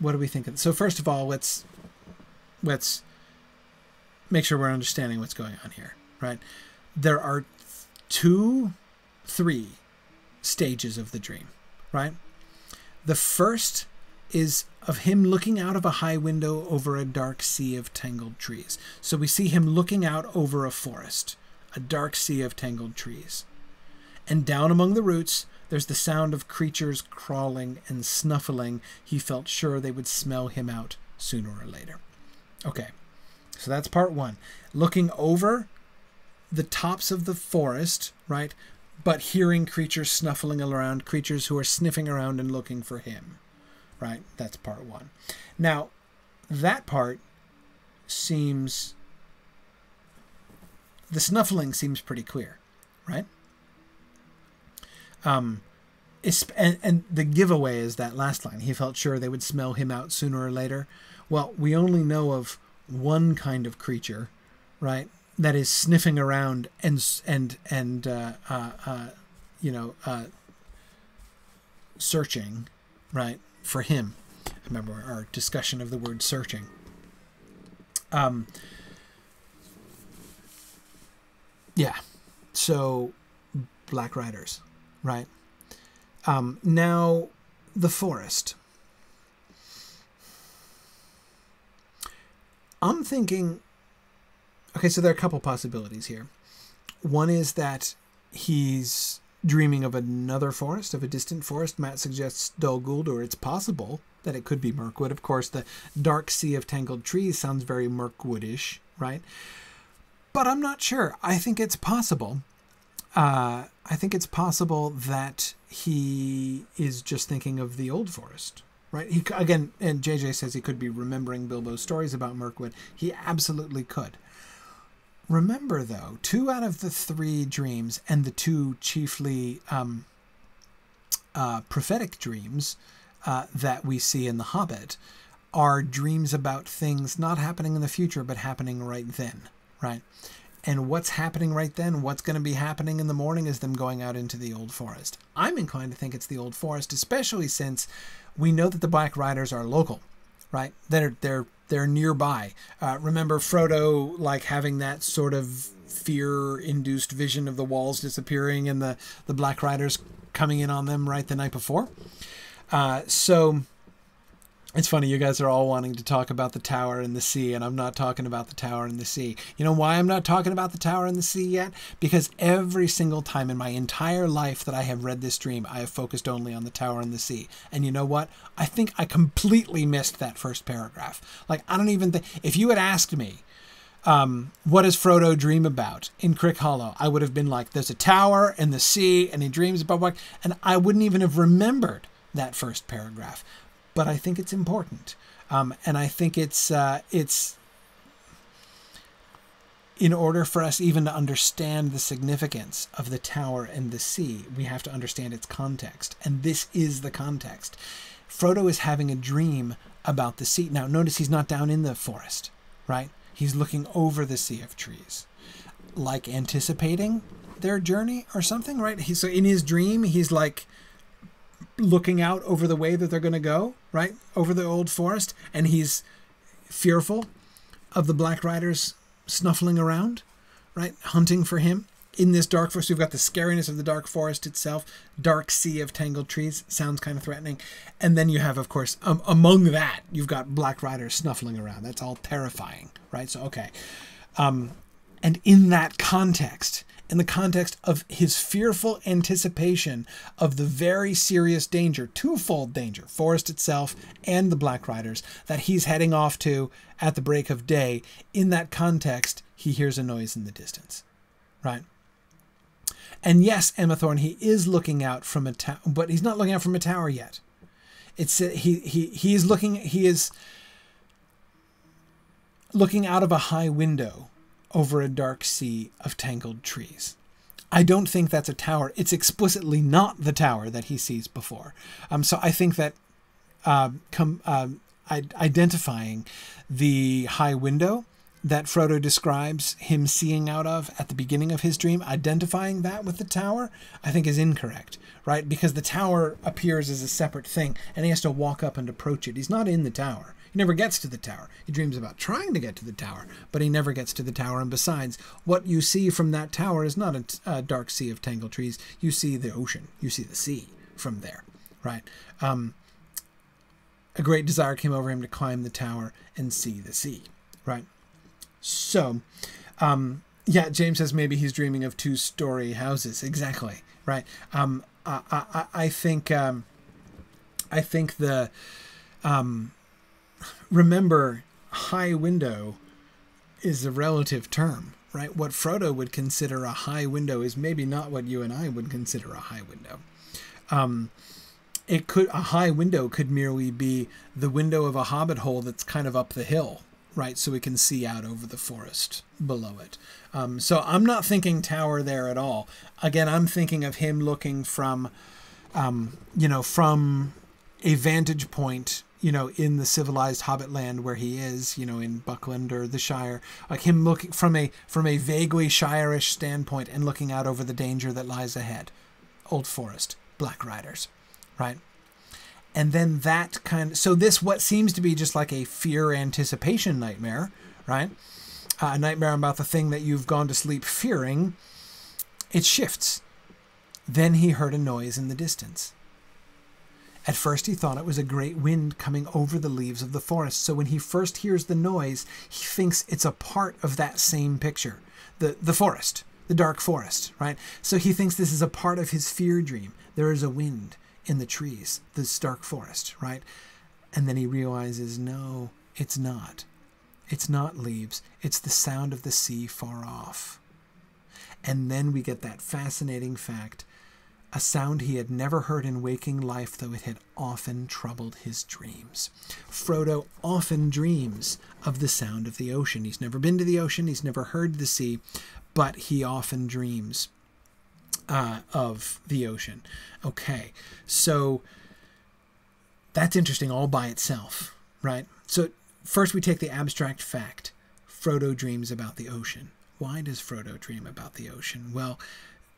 what do we think? So first of all, let's make sure we're understanding what's going on here, right? There are three stages of the dream, right? The first is of him looking out of a high window over a dark sea of tangled trees. So we see him looking out over a forest, a dark sea of tangled trees. And down among the roots, there's the sound of creatures crawling and snuffling. He felt sure they would smell him out sooner or later. Okay, so that's part one. Looking over the tops of the forest, right? But hearing creatures snuffling around, creatures who are sniffing around and looking for him. Right, that's part one. Now, that part seems... the snuffling seems pretty clear, right? And the giveaway is that last line. He felt sure they would smell him out sooner or later. Well, we only know of one kind of creature, right, that is sniffing around and searching, right? For him. Remember our discussion of the word searching. Yeah. So black riders, right? Now the forest. I'm thinking, okay, so there are a couple possibilities here. One is that he's dreaming of another forest, of a distant forest. Matt suggests Dol Guldur. It's possible that it could be Mirkwood. Of course, the dark sea of tangled trees sounds very Mirkwoodish, right? But I'm not sure. I think it's possible. I think it's possible that he is just thinking of the Old Forest, right? He, again, and JJ says he could be remembering Bilbo's stories about Mirkwood. He absolutely could. Remember, though, two out of the three dreams and the two chiefly prophetic dreams that we see in The Hobbit are dreams about things not happening in the future, but happening right then, right? And what's happening right then, what's going to be happening in the morning is them going out into the Old Forest. I'm inclined to think it's the Old Forest, especially since we know that the Black Riders are local, right? They're nearby. Remember Frodo, like, having that sort of fear-induced vision of the walls disappearing and the Black Riders coming in on them right the night before? So it's funny, you guys are all wanting to talk about the tower and the sea, and I'm not talking about the tower and the sea. You know why I'm not talking about the tower and the sea yet? Because every single time in my entire life that I have read this dream, I have focused only on the tower and the sea. And you know what? I think I completely missed that first paragraph. Like, I don't even think... If you had asked me, what does Frodo dream about in Crick Hollow? I would have been like, there's a tower and the sea, and he dreams about what... And I wouldn't even have remembered that first paragraph. But I think it's important, and I think it's in order for us even to understand the significance of the tower and the sea, we have to understand its context, and this is the context. Frodo is having a dream about the sea. Now, notice he's not down in the forest, right? He's looking over the sea of trees, like anticipating their journey or something, right? So in his dream, he's like looking out over the way that they're going to go, right? Over the Old Forest, and he's fearful of the Black Riders snuffling around, right? Hunting for him in this dark forest. We've got the scariness of the dark forest itself, dark sea of tangled trees, sounds kind of threatening. And then you have, of course, among that, you've got Black Riders snuffling around. That's all terrifying, right? So, okay. And in that context, in the context of his fearful anticipation of the very serious danger, twofold danger, forest itself and the Black Riders, that he's heading off to at the break of day, in that context, he hears a noise in the distance, right? And yes, Emma Thorne, he is looking out from a tower, but he's not looking out from a tower yet. It's he is looking out of a high window over a dark sea of tangled trees. I don't think that's a tower. It's explicitly not the tower that he sees before. So I think that identifying the high window that Frodo describes him seeing out of at the beginning of his dream, identifying that with the tower, I think is incorrect, right? Because the tower appears as a separate thing, and he has to walk up and approach it. He's not in the tower. He never gets to the tower. He dreams about trying to get to the tower, but he never gets to the tower. And besides, what you see from that tower is not a dark sea of tangled trees. You see the ocean. You see the sea from there, right? A great desire came over him to climb the tower and see the sea, right? So, yeah, James says maybe he's dreaming of two-story houses. Exactly, right? I think the... remember, high window is a relative term, right? What Frodo would consider a high window is maybe not what you and I would consider a high window. A high window could merely be the window of a hobbit hole that's kind of up the hill, right? So we can see out over the forest below it. So I'm not thinking tower there at all. Again, I'm thinking of him looking from, you know, from a vantage point, you know, in the civilized Hobbit land where he is, you know, in Buckland or the Shire, like him looking from a vaguely Shire-ish standpoint and looking out over the danger that lies ahead. Old Forest, Black Riders, right? And then that kind of, so this, what seems to be just like a fear anticipation nightmare, right? A nightmare about the thing that you've gone to sleep fearing, it shifts. Then he heard a noise in the distance. At first he thought it was a great wind coming over the leaves of the forest. So when he first hears the noise, he thinks it's a part of that same picture. The forest, the dark forest, right? So he thinks this is a part of his fear dream. There is a wind in the trees, this dark forest, right? And then he realizes, no, it's not. It's not leaves. It's the sound of the sea far off. And then we get that fascinating fact, a sound he had never heard in waking life, though it had often troubled his dreams. Frodo often dreams of the sound of the ocean. He's never been to the ocean. He's never heard the sea, but he often dreams of the ocean. Okay, so That's interesting all by itself, right? So first we take the abstract fact. Frodo dreams about the ocean. Why does Frodo dream about the ocean? Well,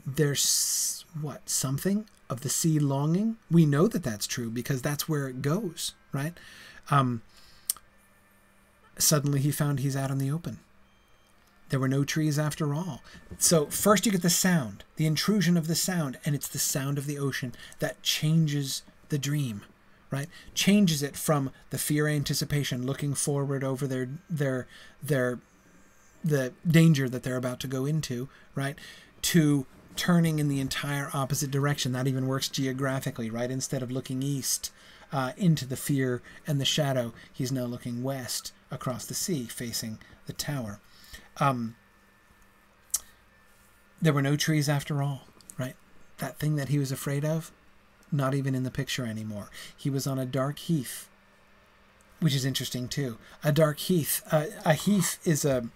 there's, what, something of the sea longing? We know that that's true because that's where it goes, right? Suddenly he found he's out in the open. There were no trees after all. So first you get the sound, the intrusion of the sound, and it's the sound of the ocean that changes the dream, right? Changes it from the fear, anticipation, looking forward over the danger that they're about to go into, right? To turning in the entire opposite direction. That even works geographically, right? Instead of looking east into the fear and the shadow, he's now looking west across the sea, facing the tower. There were no trees after all, right? That thing that he was afraid of, not even in the picture anymore. He was on a dark heath, which is interesting too. A dark heath. A heath is a...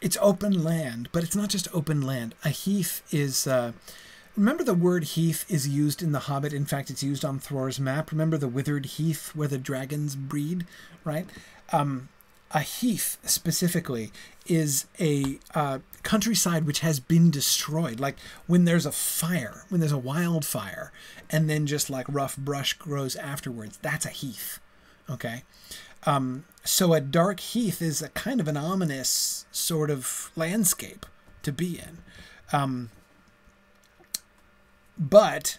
It's open land, but it's not just open land. A heath is... Remember the word heath is used in The Hobbit. In fact, it's used on Tuor's map. Remember the withered heath where the dragons breed, right? A heath, specifically, is a countryside which has been destroyed. Like when there's a fire, when there's a wildfire, and then just like rough brush grows afterwards, that's a heath, okay? So a dark heath is a kind of an ominous sort of landscape to be in. But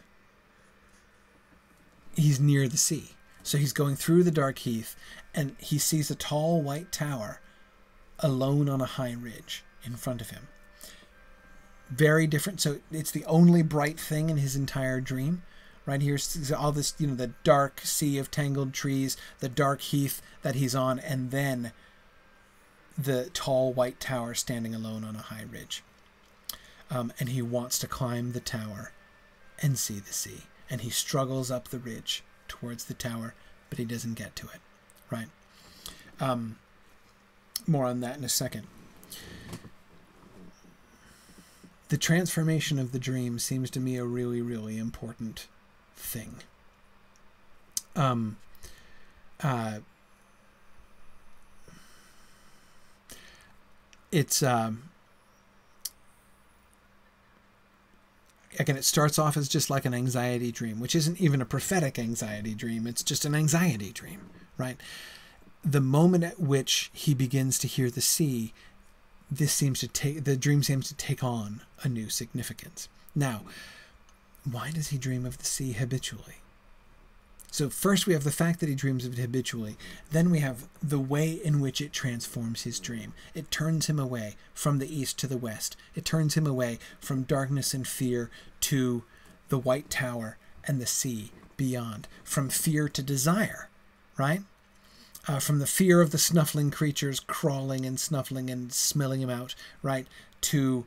he's near the sea. So he's going through the dark heath, and he sees a tall white tower alone on a high ridge in front of him. Very different. So it's the only bright thing in his entire dream. Right here, all this, you know, the dark sea of tangled trees, the dark heath that he's on, and then the tall white tower standing alone on a high ridge. And he wants to climb the tower and see the sea. And he struggles up the ridge towards the tower, but he doesn't get to it. Right. More on that in a second. The transformation of the dream seems to me a really, really important thing. Again, it starts off as just like an anxiety dream, which isn't even a prophetic anxiety dream. It's just an anxiety dream, right? The moment at which he begins to hear the sea, the dream seems to take on a new significance. Now, why does he dream of the sea habitually? So first we have the fact that he dreams of it habitually. Then we have the way in which it transforms his dream. It turns him away from the east to the west. It turns him away from darkness and fear to the white tower and the sea beyond. From fear to desire, right? From the fear of the snuffling creatures crawling and snuffling and smelling him out, right? To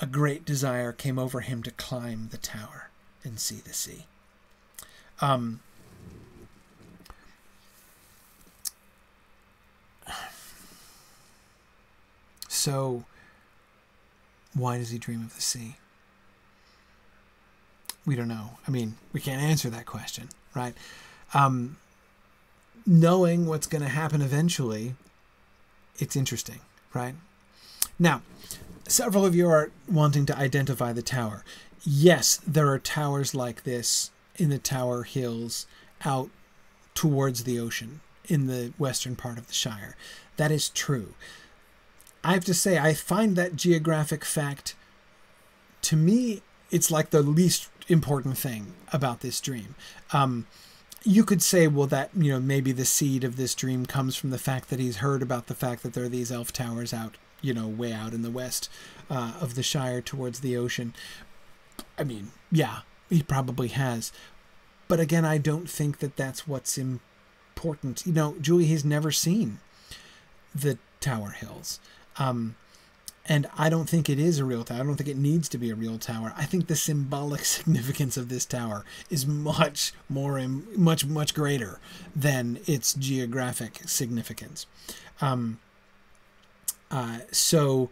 a great desire came over him to climb the tower and see the sea. So, why does he dream of the sea? We don't know. I mean, we can't answer that question, right? Knowing what's going to happen eventually, it's interesting, right? Now, several of you are wanting to identify the tower. Yes, there are towers like this in the Tower Hills out towards the ocean in the western part of the Shire. That is true. I have to say, I find that geographic fact, to me, it's like the least important thing about this dream. You could say, well, that, you know, maybe the seed of this dream comes from the fact that he's heard about the fact that there are these elf towers out, you know, way out in the west of the Shire towards the ocean. I mean, yeah, he probably has. But again, I don't think that that's what's important. You know, Julie, he's never seen the Tower Hills. And I don't think it is a real tower. I don't think it needs to be a real tower. I think the symbolic significance of this tower is much more, much greater than its geographic significance. So,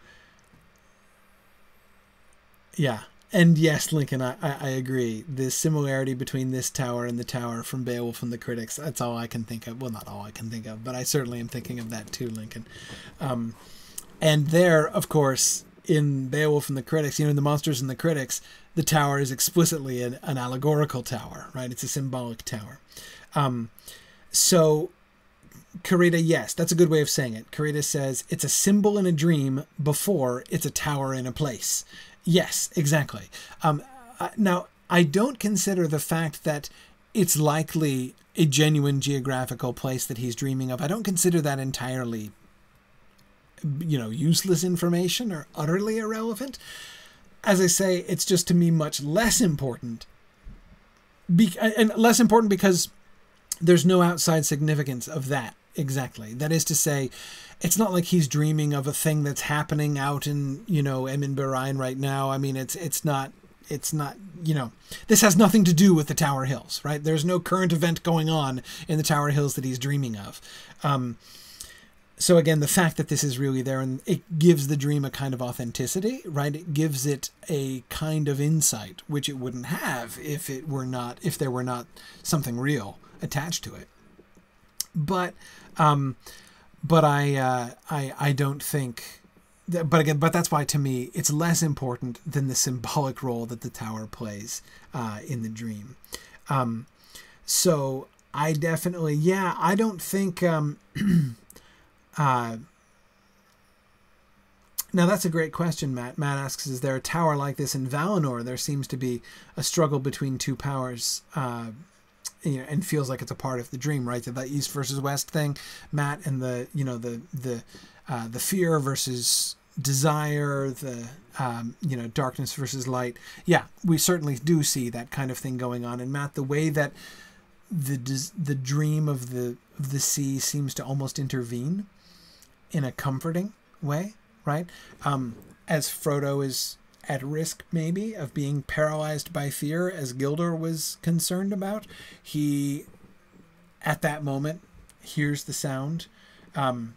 yeah, And yes, Lincoln, I agree. The similarity between this tower and the tower from Beowulf and the critics, that's all I can think of. Well, not all I can think of, but I certainly am thinking of that too, Lincoln. And there, of course, in Beowulf and the critics, you know, in the monsters and the critics, the tower is explicitly an allegorical tower, right? It's a symbolic tower. So, Carita, yes, that's a good way of saying it. Carita says, it's a symbol in a dream before it's a tower in a place. Yes, exactly. Now, I don't consider the fact that it's likely a genuine geographical place that he's dreaming of. I don't consider that entirely, you know, useless information or utterly irrelevant. As I say, it's just to me much less important. And less important because there's no outside significance of that. Exactly. That is to say, it's not like he's dreaming of a thing that's happening out in, you know, Emin Bahrain right now. I mean, it's not, you know, this has nothing to do with the Tower Hills, right? There's no current event going on in the Tower Hills that he's dreaming of. So again, the fact that this is really there, and it gives the dream a kind of authenticity, right? It gives it a kind of insight, which it wouldn't have if it were not, if there were not something real attached to it. But I don't think that, but that's why to me it's less important than the symbolic role that the tower plays in the dream. So I definitely, yeah, I don't think. Now that's a great question, Matt. Matt asks, "Is there a tower like this in Valinor? There seems to be a struggle between two powers." You know, and feels like it's a part of the dream, right? That East versus West thing, Matt, and the, you know, the fear versus desire, the you know, darkness versus light. Yeah, we certainly do see that kind of thing going on. And Matt, the way that the dream of the sea seems to almost intervene in a comforting way, right? As Frodo is at risk, maybe, of being paralyzed by fear, as Gildor was concerned about, he, at that moment, hears the sound of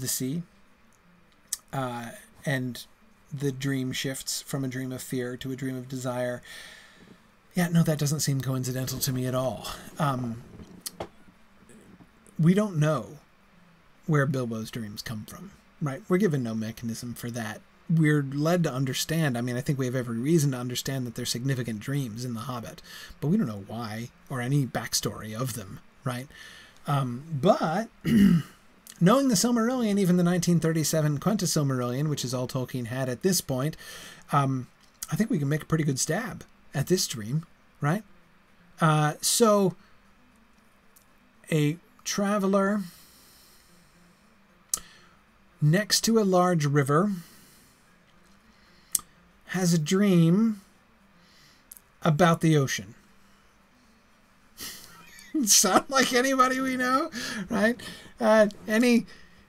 the sea, and the dream shifts from a dream of fear to a dream of desire. Yeah, no, that doesn't seem coincidental to me at all. We don't know where Bilbo's dreams come from, right? We're given no mechanism for that. We're led to understand, I mean, I think we have every reason to understand that there's significant dreams in The Hobbit, but we don't know why or any backstory of them, right? But knowing the Silmarillion, even the 1937 Quintus Silmarillion, which is all Tolkien had at this point, I think we can make a pretty good stab at this dream, right? So, a traveler next to a large river has a dream about the ocean. Sound like anybody we know, right?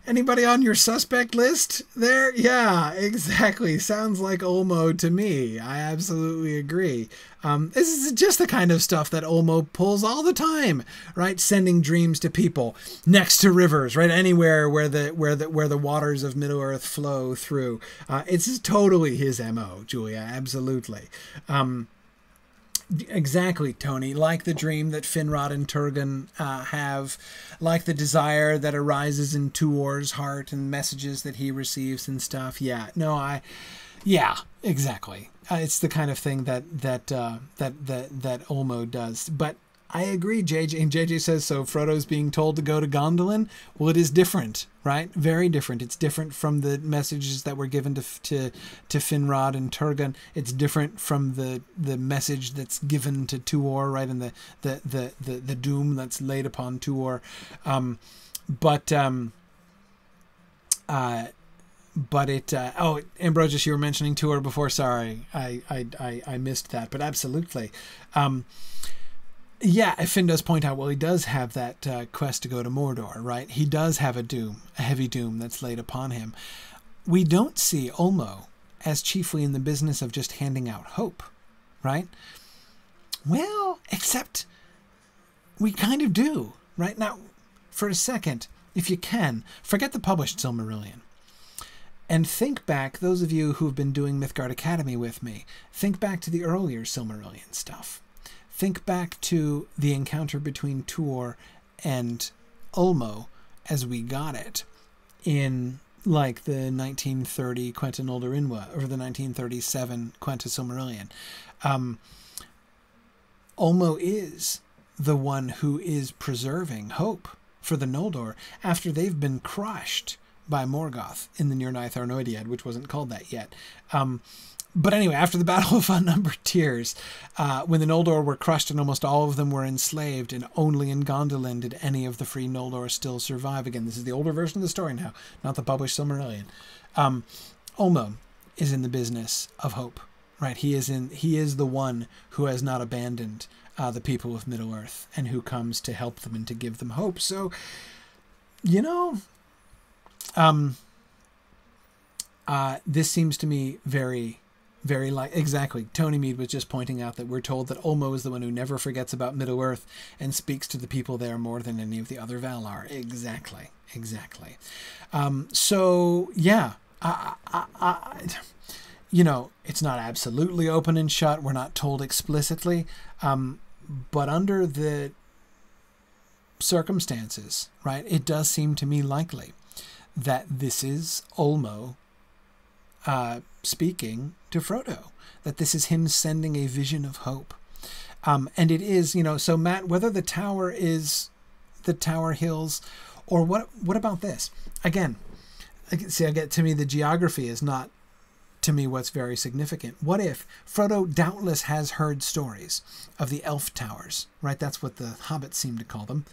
Anybody on your suspect list there? Yeah, exactly. Sounds like Ulmo to me. I absolutely agree. This is just the kind of stuff that Ulmo pulls all the time, right? Sending dreams to people next to rivers, right? Anywhere where the waters of Middle Earth flow through. It's totally his MO, Julia. Absolutely. Exactly, Tony. Like the dream that Finrod and Turgon have, like the desire that arises in Tuor's heart and messages that he receives and stuff. Yeah, no, yeah, exactly. It's the kind of thing that Ulmo does. But I agree, JJ. And JJ says, so Frodo's being told to go to Gondolin? Well, it is different, right? Very different. It's different from the messages that were given to Finrod and Turgon. It's different from the message that's given to Tuor, right? And the doom that's laid upon Tuor. But it, oh, Ambrosius, you were mentioning Tuor before. Sorry, I missed that, but absolutely. Yeah, Finn does point out, well, he does have that quest to go to Mordor, right? He does have a doom, a heavy doom that's laid upon him. We don't see Ulmo as chiefly in the business of just handing out hope, right? Well, except we kind of do, right? Now, for a second, if you can, forget the published Silmarillion. And think back, those of you who've been doing Mythgard Academy with me, think back to the earlier Silmarillion stuff. Think back to the encounter between Tuor and Ulmo as we got it in, like, the 1930 Quenta Noldorinwa or the 1937 Quenta Silmarillion. Ulmo is the one who is preserving hope for the Noldor after they've been crushed by Morgoth in the Nirnaeth Arnoidiad, which wasn't called that yet. But anyway, after the Battle of Unnumbered Tears, when the Noldor were crushed and almost all of them were enslaved, and only in Gondolin did any of the free Noldor still survive. Again, this is the older version of the story now, not the published Silmarillion. Ulmo is in the business of hope, right? He is the one who has not abandoned the people of Middle-earth, and who comes to help them and to give them hope. So, you know, this seems to me very, very like, exactly. Tony Mead was just pointing out that we're told that Ulmo is the one who never forgets about Middle-earth and speaks to the people there more than any of the other Valar. Exactly, exactly. So, yeah, you know, it's not absolutely open and shut. We're not told explicitly, but under the circumstances, right, it does seem to me likely that this is Ulmo speaking to Frodo, that this is him sending a vision of hope. And it is, you know, so Matt, whether the tower is the Tower Hills or what about this? Again, see, I get to me, the geography is not to me what's very significant. What if Frodo doubtless has heard stories of the elf towers, right? That's what the hobbits seem to call them,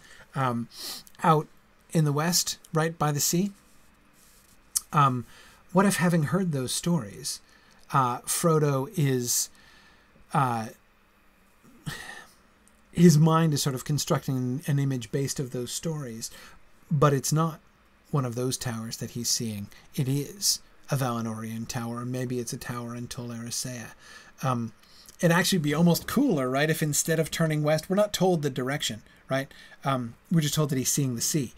out in the west, right by the sea. What if, having heard those stories, Frodo is, his mind is sort of constructing an image based of those stories, but it's not one of those towers that he's seeing. It is a Valinorian tower, or maybe it's a tower in Tol Eressëa. It'd actually be almost cooler, right, if instead of turning west, we're not told the direction, right? We're just told that he's seeing the sea.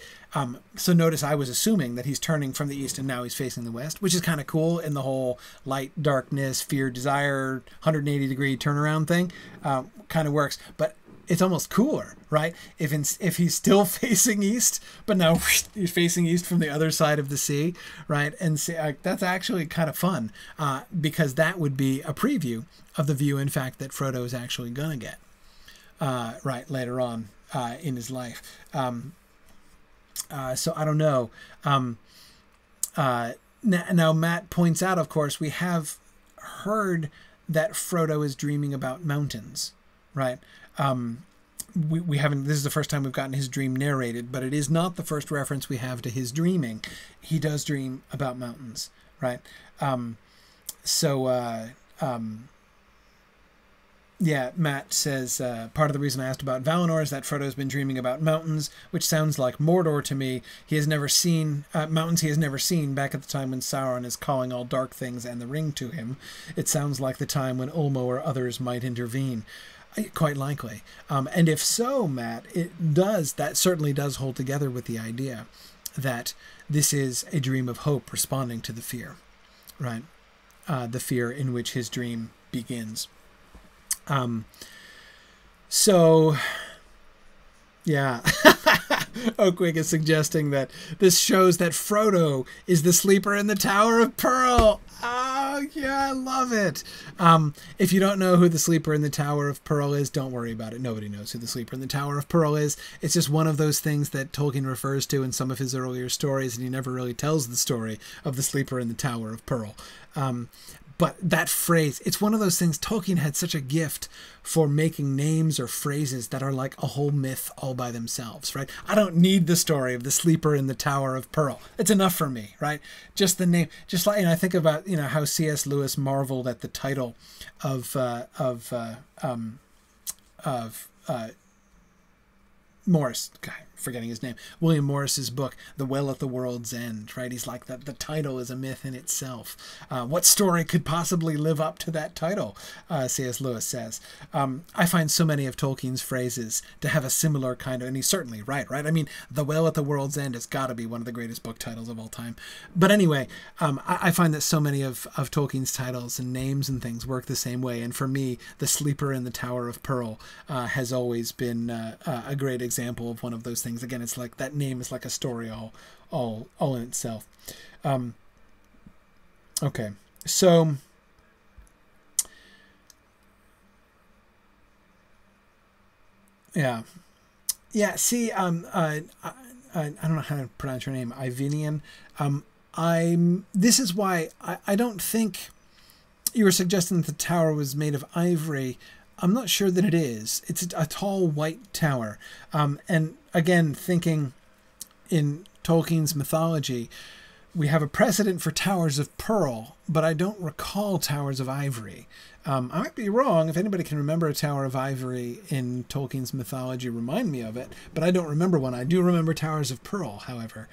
So notice I was assuming that he's turning from the east and now he's facing the west, which is kind of cool in the whole light, darkness, fear, desire, 180-degree turnaround thing. Kind of works, but it's almost cooler, right? If he's still facing east, but now he's facing east from the other side of the sea, right? And see, that's actually kind of fun because that would be a preview of the view, in fact, that Frodo is actually gonna get right later on in his life. So I don't know. Now Matt points out, of course, we have heard that Frodo is dreaming about mountains, right? We haven't, this is the first time we've gotten his dream narrated, but it is not the first reference we have to his dreaming. He does dream about mountains, right? Yeah, Matt says, part of the reason I asked about Valinor is that Frodo's been dreaming about mountains, which sounds like Mordor to me. He has never seen, mountains he has never seen, back at the time when Sauron is calling all dark things and the ring to him. It sounds like the time when Ulmo or others might intervene. Quite likely. And if so, Matt, it does, that certainly does hold together with the idea that this is a dream of hope responding to the fear, right? The fear in which his dream begins. So, yeah, Oakwig is suggesting that this shows that Frodo is the sleeper in the Tower of Pearl. Oh, yeah, I love it. If you don't know who the sleeper in the Tower of Pearl is, don't worry about it. Nobody knows who the sleeper in the Tower of Pearl is. It's just one of those things that Tolkien refers to in some of his earlier stories, and he never really tells the story of the sleeper in the Tower of Pearl. But that phrase, it's one of those things. Tolkien had such a gift for making names or phrases that are like a whole myth all by themselves, right? I don't need the story of the sleeper in the Tower of Pearl. It's enough for me, right? Just the name, just like, and I think about, you know, how C.S. Lewis marveled at the title of Morris. God, forgetting his name, William Morris's book, The Well at the World's End, right? He's like, the title is a myth in itself. What story could possibly live up to that title, C.S. Lewis says. I find so many of Tolkien's phrases to have a similar kind of, and he's certainly right, right? I mean, The Well at the World's End has got to be one of the greatest book titles of all time. But anyway, I find that so many of Tolkien's titles and names and things work the same way. And for me, The Sleeper in the Tower of Pearl has always been a great example of one of those things. Again, it's like that name is like a story all in itself. Okay, so yeah, see, I don't know how to pronounce your name, Ivinian. This is why I don't think you were suggesting that the tower was made of ivory. I'm not sure that it is. It's a tall white tower. And again, thinking in Tolkien's mythology, we have a precedent for towers of pearl, but I don't recall towers of ivory. I might be wrong. If anybody can remember a tower of ivory in Tolkien's mythology, remind me of it, but I don't remember one. I do remember towers of pearl, however.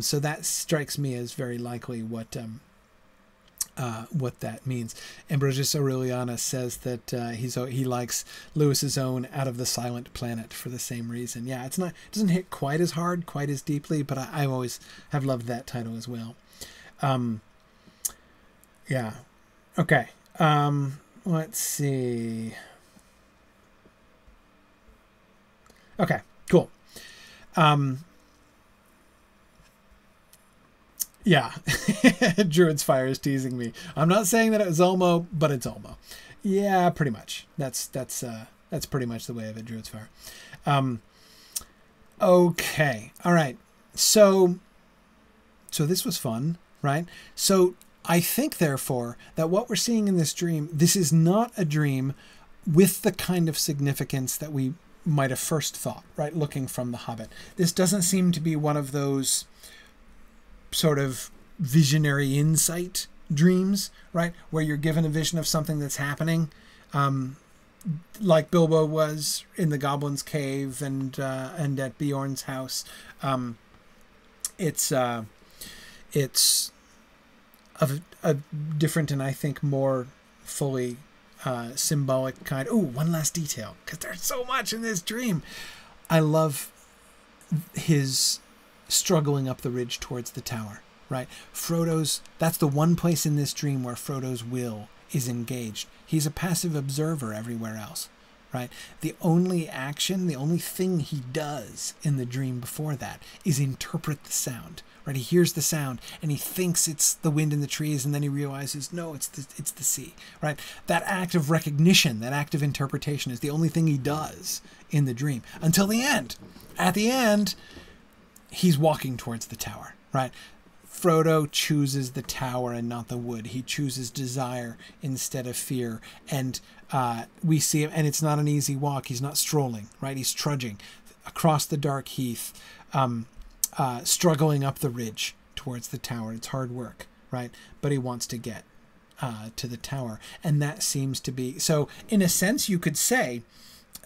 So that strikes me as very likely what that means. Ambrosius Aurelianus says that he likes Lewis's own Out of the Silent Planet for the same reason. Yeah, it's not, it doesn't hit quite as hard, quite as deeply, but I always have loved that title as well. Yeah. Okay. Let's see. Okay, cool. Yeah, Druid's Fire is teasing me. I'm not saying that it was Ulmo, but it's Ulmo. Yeah, pretty much. That's pretty much the way of it, Druid's Fire. Okay, all right. So this was fun, right? So I think, therefore, that what we're seeing in this dream, this is not a dream with the kind of significance that we might have first thought, right? Looking from The Hobbit, this doesn't seem to be one of those sort of visionary insight dreams, right, where you're given a vision of something that's happening, like Bilbo was in the Goblin's Cave and at Beorn's house. It's a different and I think more fully symbolic kind. Oh, one last detail, because there's so much in this dream. I love his struggling up the ridge towards the tower, right? Frodo's, that's the one place in this dream where Frodo's will is engaged. He's a passive observer everywhere else, right? The only action, the only thing he does in the dream before that is interpret the sound, right? He hears the sound and he thinks it's the wind in the trees, and then he realizes, no, it's the sea, right? That act of recognition, that act of interpretation is the only thing he does in the dream until the end. At the end, he's walking towards the tower, right? Frodo chooses the tower and not the wood. He chooses desire instead of fear. And we see him, and it's not an easy walk. He's not strolling, right? He's trudging across the dark heath, struggling up the ridge towards the tower. It's hard work, right? But he wants to get to the tower. And that seems to be... So in a sense, you could say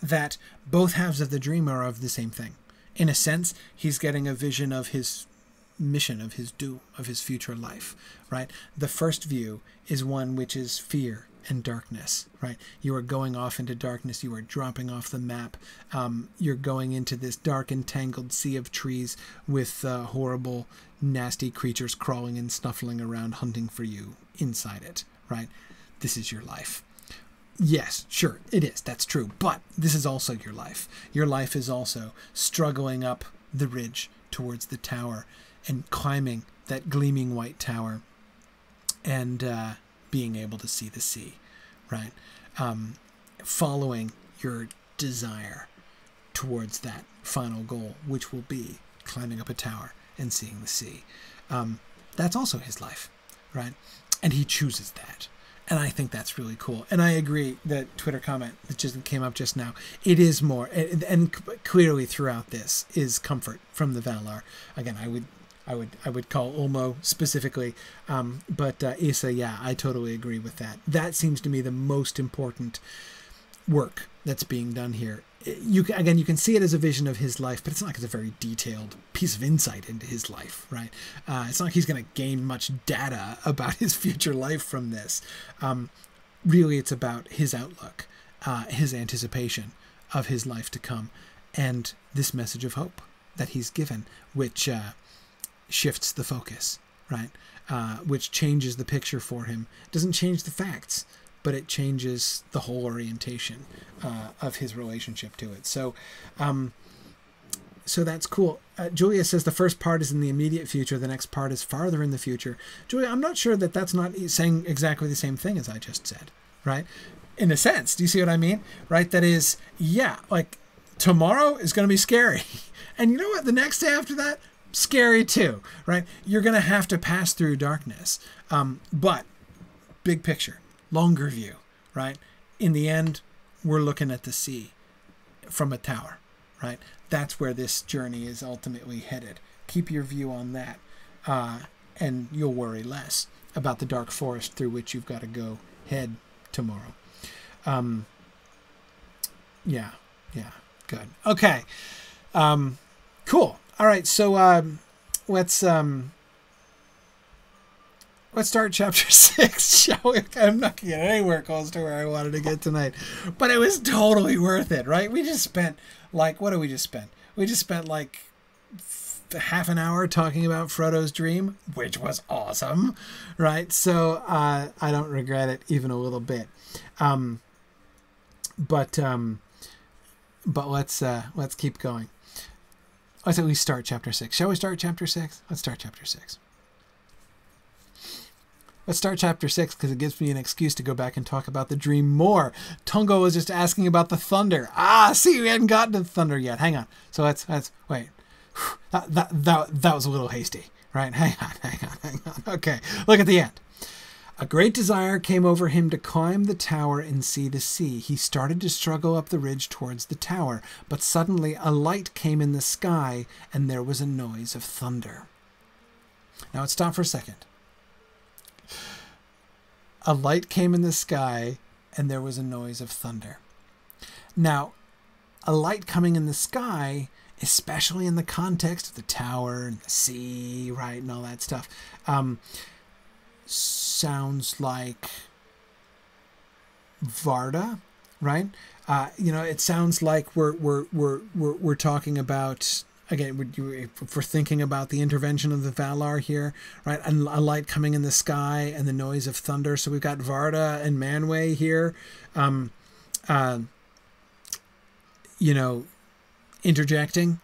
that both halves of the dream are of the same thing. In a sense, he's getting a vision of his mission, of his due, of his future life, right? The first view is one which is fear and darkness, right? You are going off into darkness. You are dropping off the map. You're going into this dark, entangled sea of trees with horrible, nasty creatures crawling and snuffling around, hunting for you inside it, right? This is your life. Yes, sure, it is. That's true. But this is also your life. Your life is also struggling up the ridge towards the tower and climbing that gleaming white tower and being able to see the sea, right? Following your desire towards that final goal, which will be climbing up a tower and seeing the sea. That's also his life, right? And he chooses that. And I think that's really cool. And I agree, that Twitter comment that just came up just now, it is more, and clearly throughout this is comfort from the Valar. Again, I would call Ulmo specifically, but Issa, yeah, I totally agree with that. That seems to me the most important work that's being done here again, you can see it as a vision of his life, but it's not like it's a very detailed piece of insight into his life, right? It's not like he's going to gain much data about his future life from this. Really, it's about his outlook, his anticipation of his life to come, and this message of hope that he's given, which shifts the focus, right? Which changes the picture for him. It doesn't change the facts, but it changes the whole orientation of his relationship to it. So, so that's cool. Julia says the first part is in the immediate future. The next part is farther in the future. Julia, I'm not sure that that's not saying exactly the same thing as I just said, right? In a sense, do you see what I mean? Right? That is, yeah, like tomorrow is going to be scary. And you know what? The next day after that, scary too, right? You're going to have to pass through darkness. But big picture, longer view, right? In the end, we're looking at the sea from a tower, right? That's where this journey is ultimately headed. Keep your view on that, and you'll worry less about the dark forest through which you've got to go head tomorrow. Yeah, good. Okay, cool. All right, so let's start chapter 6, shall we? I'm not getting anywhere close to where I wanted to get tonight, but it was totally worth it, right? We just spent, like, what did we just spend? We just spent, like, half an hour talking about Frodo's dream, which was awesome, right? So I don't regret it even a little bit. But let's keep going. Let's at least start chapter 6. Shall we start chapter 6? Let's start chapter 6. Let's start chapter 6 because it gives me an excuse to go back and talk about the dream more. Tungo was just asking about the thunder. Ah, see, we hadn't gotten to the thunder yet. Hang on. So let's wait. That was a little hasty, right? Hang on. Okay, look at the end. A great desire came over him to climb the tower and see the sea. He started to struggle up the ridge towards the tower, but suddenly a light came in the sky and there was a noise of thunder. Now let's stop for a second. A light came in the sky and there was a noise of thunder. Now, a light coming in the sky, especially in the context of the tower and the sea, right, and all that stuff, sounds like Varda, right? You know, it sounds like we're talking about, again, if we're thinking about the intervention of the Valar here, right? A light coming in the sky and the noise of thunder. So we've got Varda and Manwë here, you know, interjecting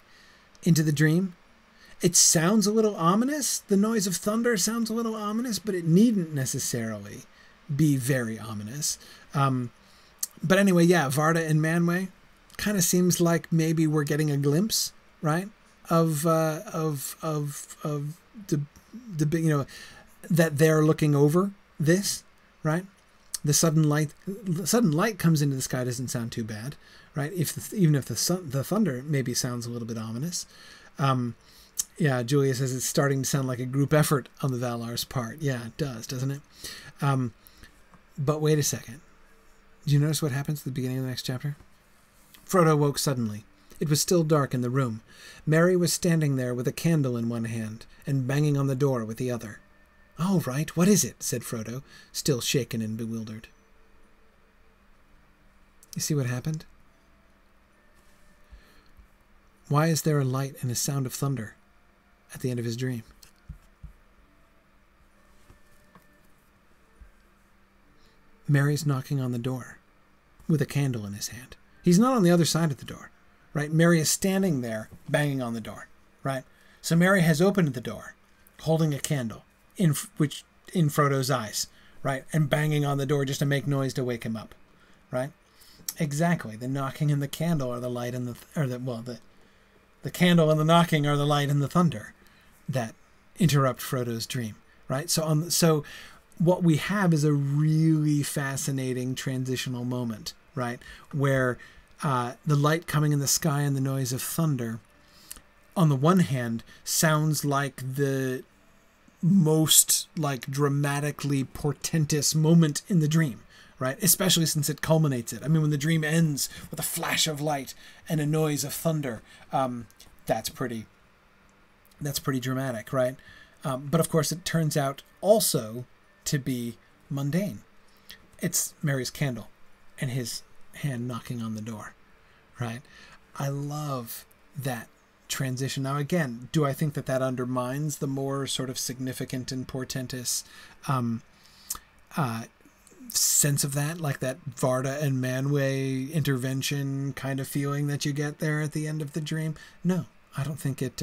into the dream. It sounds a little ominous. The noise of thunder sounds a little ominous, but it needn't necessarily be very ominous. But anyway, yeah, Varda and Manwë kind of seems like maybe we're getting a glimpse, right, of the big, you know, that they're looking over this, right? The sudden light comes into the sky doesn't sound too bad, right? If the, even if the thunder maybe sounds a little bit ominous. Yeah, Julia says it's starting to sound like a group effort on the Valar's part. Yeah, it does, doesn't it? But wait a second. Do you notice what happens at the beginning of the next chapter? Frodo woke suddenly. It was still dark in the room. Merry was standing there with a candle in one hand and banging on the door with the other. "All right, what is it?" said Frodo, still shaken and bewildered. You see what happened? Why is there a light and a sound of thunder at the end of his dream? Merry's knocking on the door with a candle in his hand. He's not on the other side of the door, right? Merry is standing there banging on the door, right? So Merry has opened the door, holding a candle in Frodo's eyes, right? And banging on the door just to make noise to wake him up, right? Exactly. The knocking and the candle are the light and the candle and the knocking are the light and the thunder that interrupt Frodo's dream, right? So so what we have is a really fascinating transitional moment, right? Where the light coming in the sky and the noise of thunder, on the one hand, sounds like the most, like, dramatically portentous moment in the dream, right? Especially since it culminates it. I mean, when the dream ends with a flash of light and a noise of thunder, that's pretty dramatic, right? But of course, it turns out also to be mundane. It's Merry's candle and his hand knocking on the door, right? I love that transition. Now, again, do I think that that undermines the more sort of significant and portentous sense of that, like that Varda and Manwë intervention kind of feeling that you get there at the end of the dream? No, I don't think it.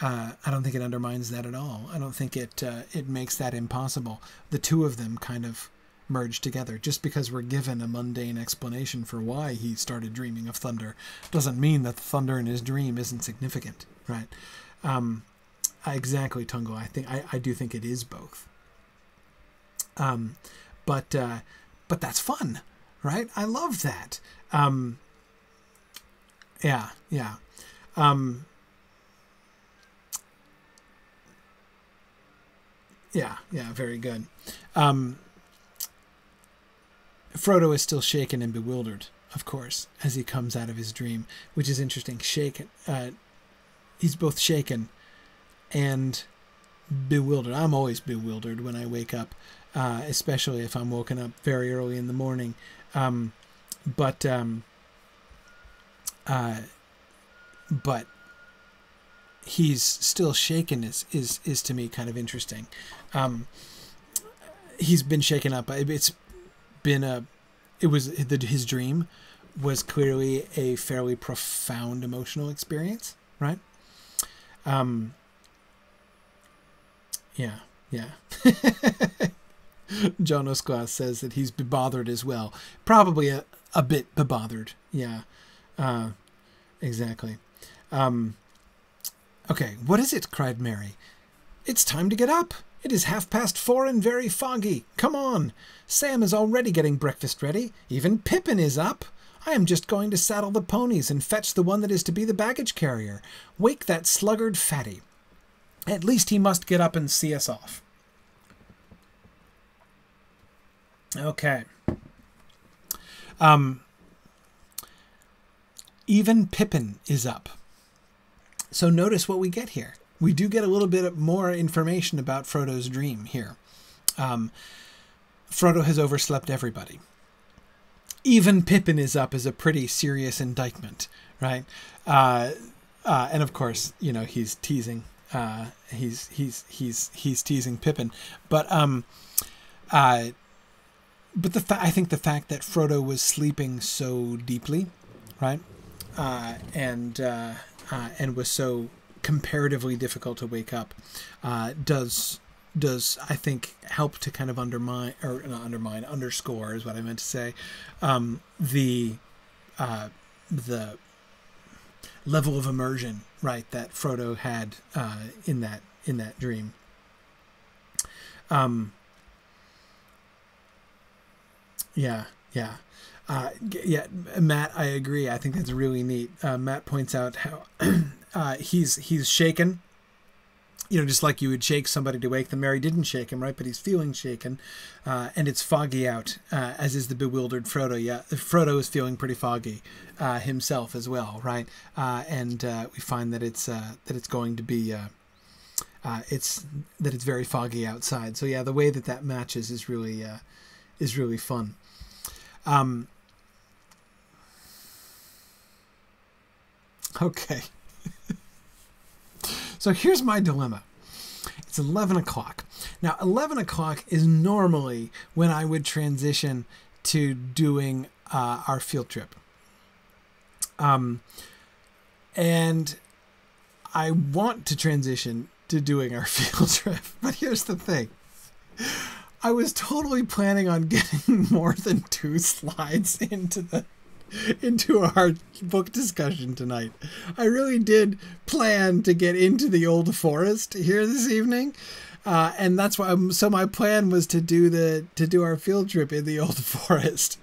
I don't think it undermines that at all. I don't think it it makes that impossible. The two of them kind of merge together. Just because we're given a mundane explanation for why he started dreaming of thunder doesn't mean that the thunder in his dream isn't significant, right? Exactly, Tungo. I do think it is both. But that's fun, right? I love that. Very good. Frodo is still shaken and bewildered, of course, as he comes out of his dream, which is interesting. Shaken. He's both shaken and bewildered. I'm always bewildered when I wake up, especially if I'm woken up very early in the morning. But he's still shaken is to me kind of interesting. He's been shaken up. His dream was clearly a fairly profound emotional experience, right? John Osclass says that he's bothered as well. Probably a bit bothered. Yeah, exactly. Okay, what is it? Cried Merry. It's time to get up. It is 4:30 and very foggy. Come on. Sam is already getting breakfast ready. Even Pippin is up. I am just going to saddle the ponies and fetch the one that is to be the baggage carrier. Wake that sluggard Fatty. At least he must get up and see us off. Okay. Even Pippin is up. So notice what we get here. We do get a little bit more information about Frodo's dream here. Frodo has overslept everybody. Even Pippin is up is a pretty serious indictment, right? And of course, you know, he's teasing. He's teasing Pippin. But I think the fact that Frodo was sleeping so deeply, right, and was so comparatively difficult to wake up does I think help to kind of underscore is what I meant to say, the level of immersion, right, that Frodo had in that dream. Matt, I agree. I think that's really neat. Matt points out how he's shaken, you know, just like you would shake somebody to wake them. Merry didn't shake him, right? But he's feeling shaken, and it's foggy out, as is the bewildered Frodo. Yeah, Frodo is feeling pretty foggy himself as well, right? And we find that it's going to be it's very foggy outside. So yeah, the way that matches is really fun. Okay. So here's my dilemma. It's 11 o'clock. Now, 11 o'clock is normally when I would transition to doing our field trip. And I want to transition to doing our field trip. But here's the thing. I was totally planning on getting more than 2 slides into our book discussion tonight. I really did plan to get into the Old Forest here this evening, and that's why. So my plan was to do our field trip in the Old Forest,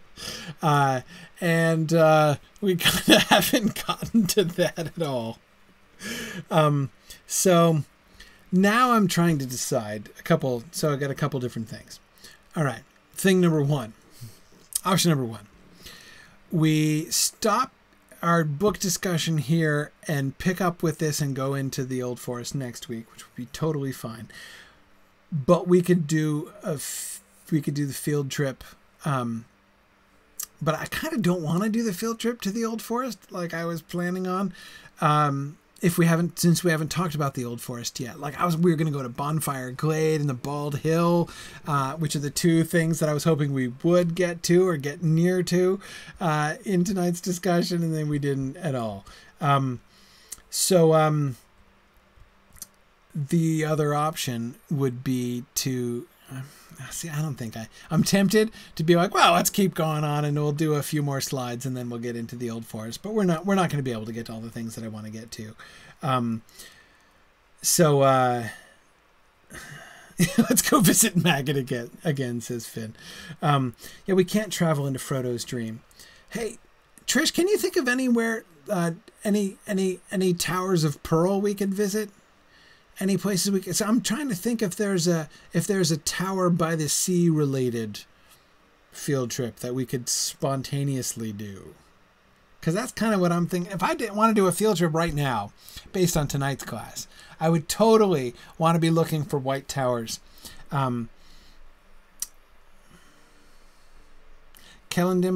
and we kind of haven't gotten to that at all. So now I'm trying to decide a couple. So I got a couple different things. All right, thing number 1. Option number one. We stop our book discussion here and pick up with this and go into the Old Forest next week, which would be totally fine. But we could do the field trip. But I kind of don't want to do the field trip to the Old Forest like I was planning on. Since we haven't talked about the Old Forest yet, like we were going to go to Bonfire Glade and the Bald Hill, which are the two things that I was hoping we would get to or get near to in tonight's discussion, and then we didn't at all. The other option would be to see. I don't think I'm tempted to be like, well, let's keep going on and we'll do a few more slides and then we'll get into the Old Forest. But we're not going to be able to get to all the things that I want to get to. Let's go visit Maggot again, says Finn. Yeah, we can't travel into Frodo's dream. Hey, Trish, can you think of anywhere, any Towers of Pearl we could visit? Any places we can? So I'm trying to think if there's a Tower by the Sea related field trip that we could spontaneously do, because that's kind of what I'm thinking. If I didn't want to do a field trip right now, based on tonight's class, I would totally want to be looking for White Towers. Kellendim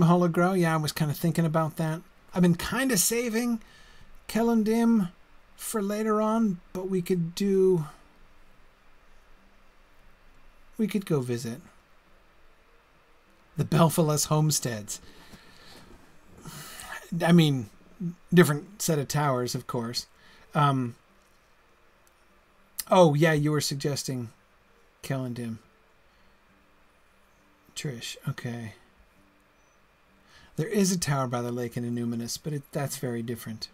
Hologrow, yeah, I was kind of thinking about that. I've been kind of saving Kellendim for later on, but we could go visit the Belphalas homesteads. I mean, different set of towers, of course. Oh yeah, you were suggesting Kellendim, Trish. Okay, there is a tower by the lake in Enuminus, but that's very different.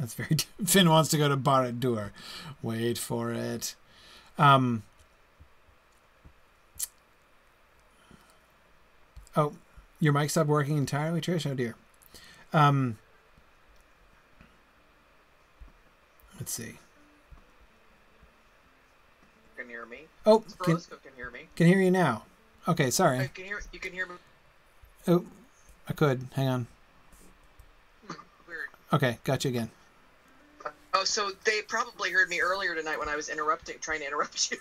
That's very... Finn wants to go to Barad-dûr. Wait for it. Oh, your mic stopped working entirely, Trish? Oh, dear. Let's see. Can you hear me? Oh, can hear me. Can hear you now. Okay, sorry. You can hear me. Oh, I could. Hang on. Weird. Okay, got you again. Oh, so they probably heard me earlier tonight when I was trying to interrupt you.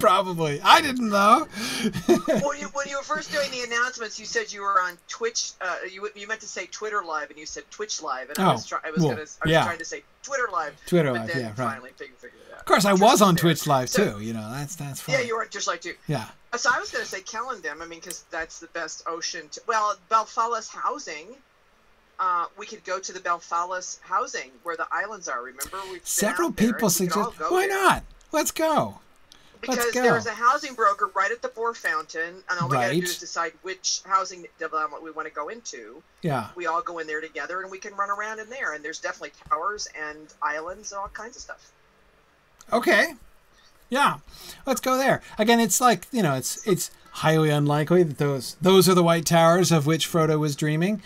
Probably. I didn't know. When you were first doing the announcements, you said you were on Twitch. You meant to say Twitter Live, and you said Twitch Live, and I was trying to say Twitter Live. Twitter Live, yeah, right. Finally figured it out. Of course, I was on Twitch Live too. You know, that's fine. Yeah, you were just like too. Yeah. So I was going to say Kellendim. I mean, because that's the best ocean. Well, Belphalas housing. We could go to the Belphalas housing where the islands are. Remember, several people suggest. Why not? Let's go. Because there's a housing broker right at the Boar Fountain, and all we got to do is decide which housing development we want to go into. Yeah. We all go in there together, and we can run around in there. And there's definitely towers and islands and all kinds of stuff. Okay. Yeah, let's go there. Again, it's like, you know, it's highly unlikely that those are the White Towers of which Frodo was dreaming.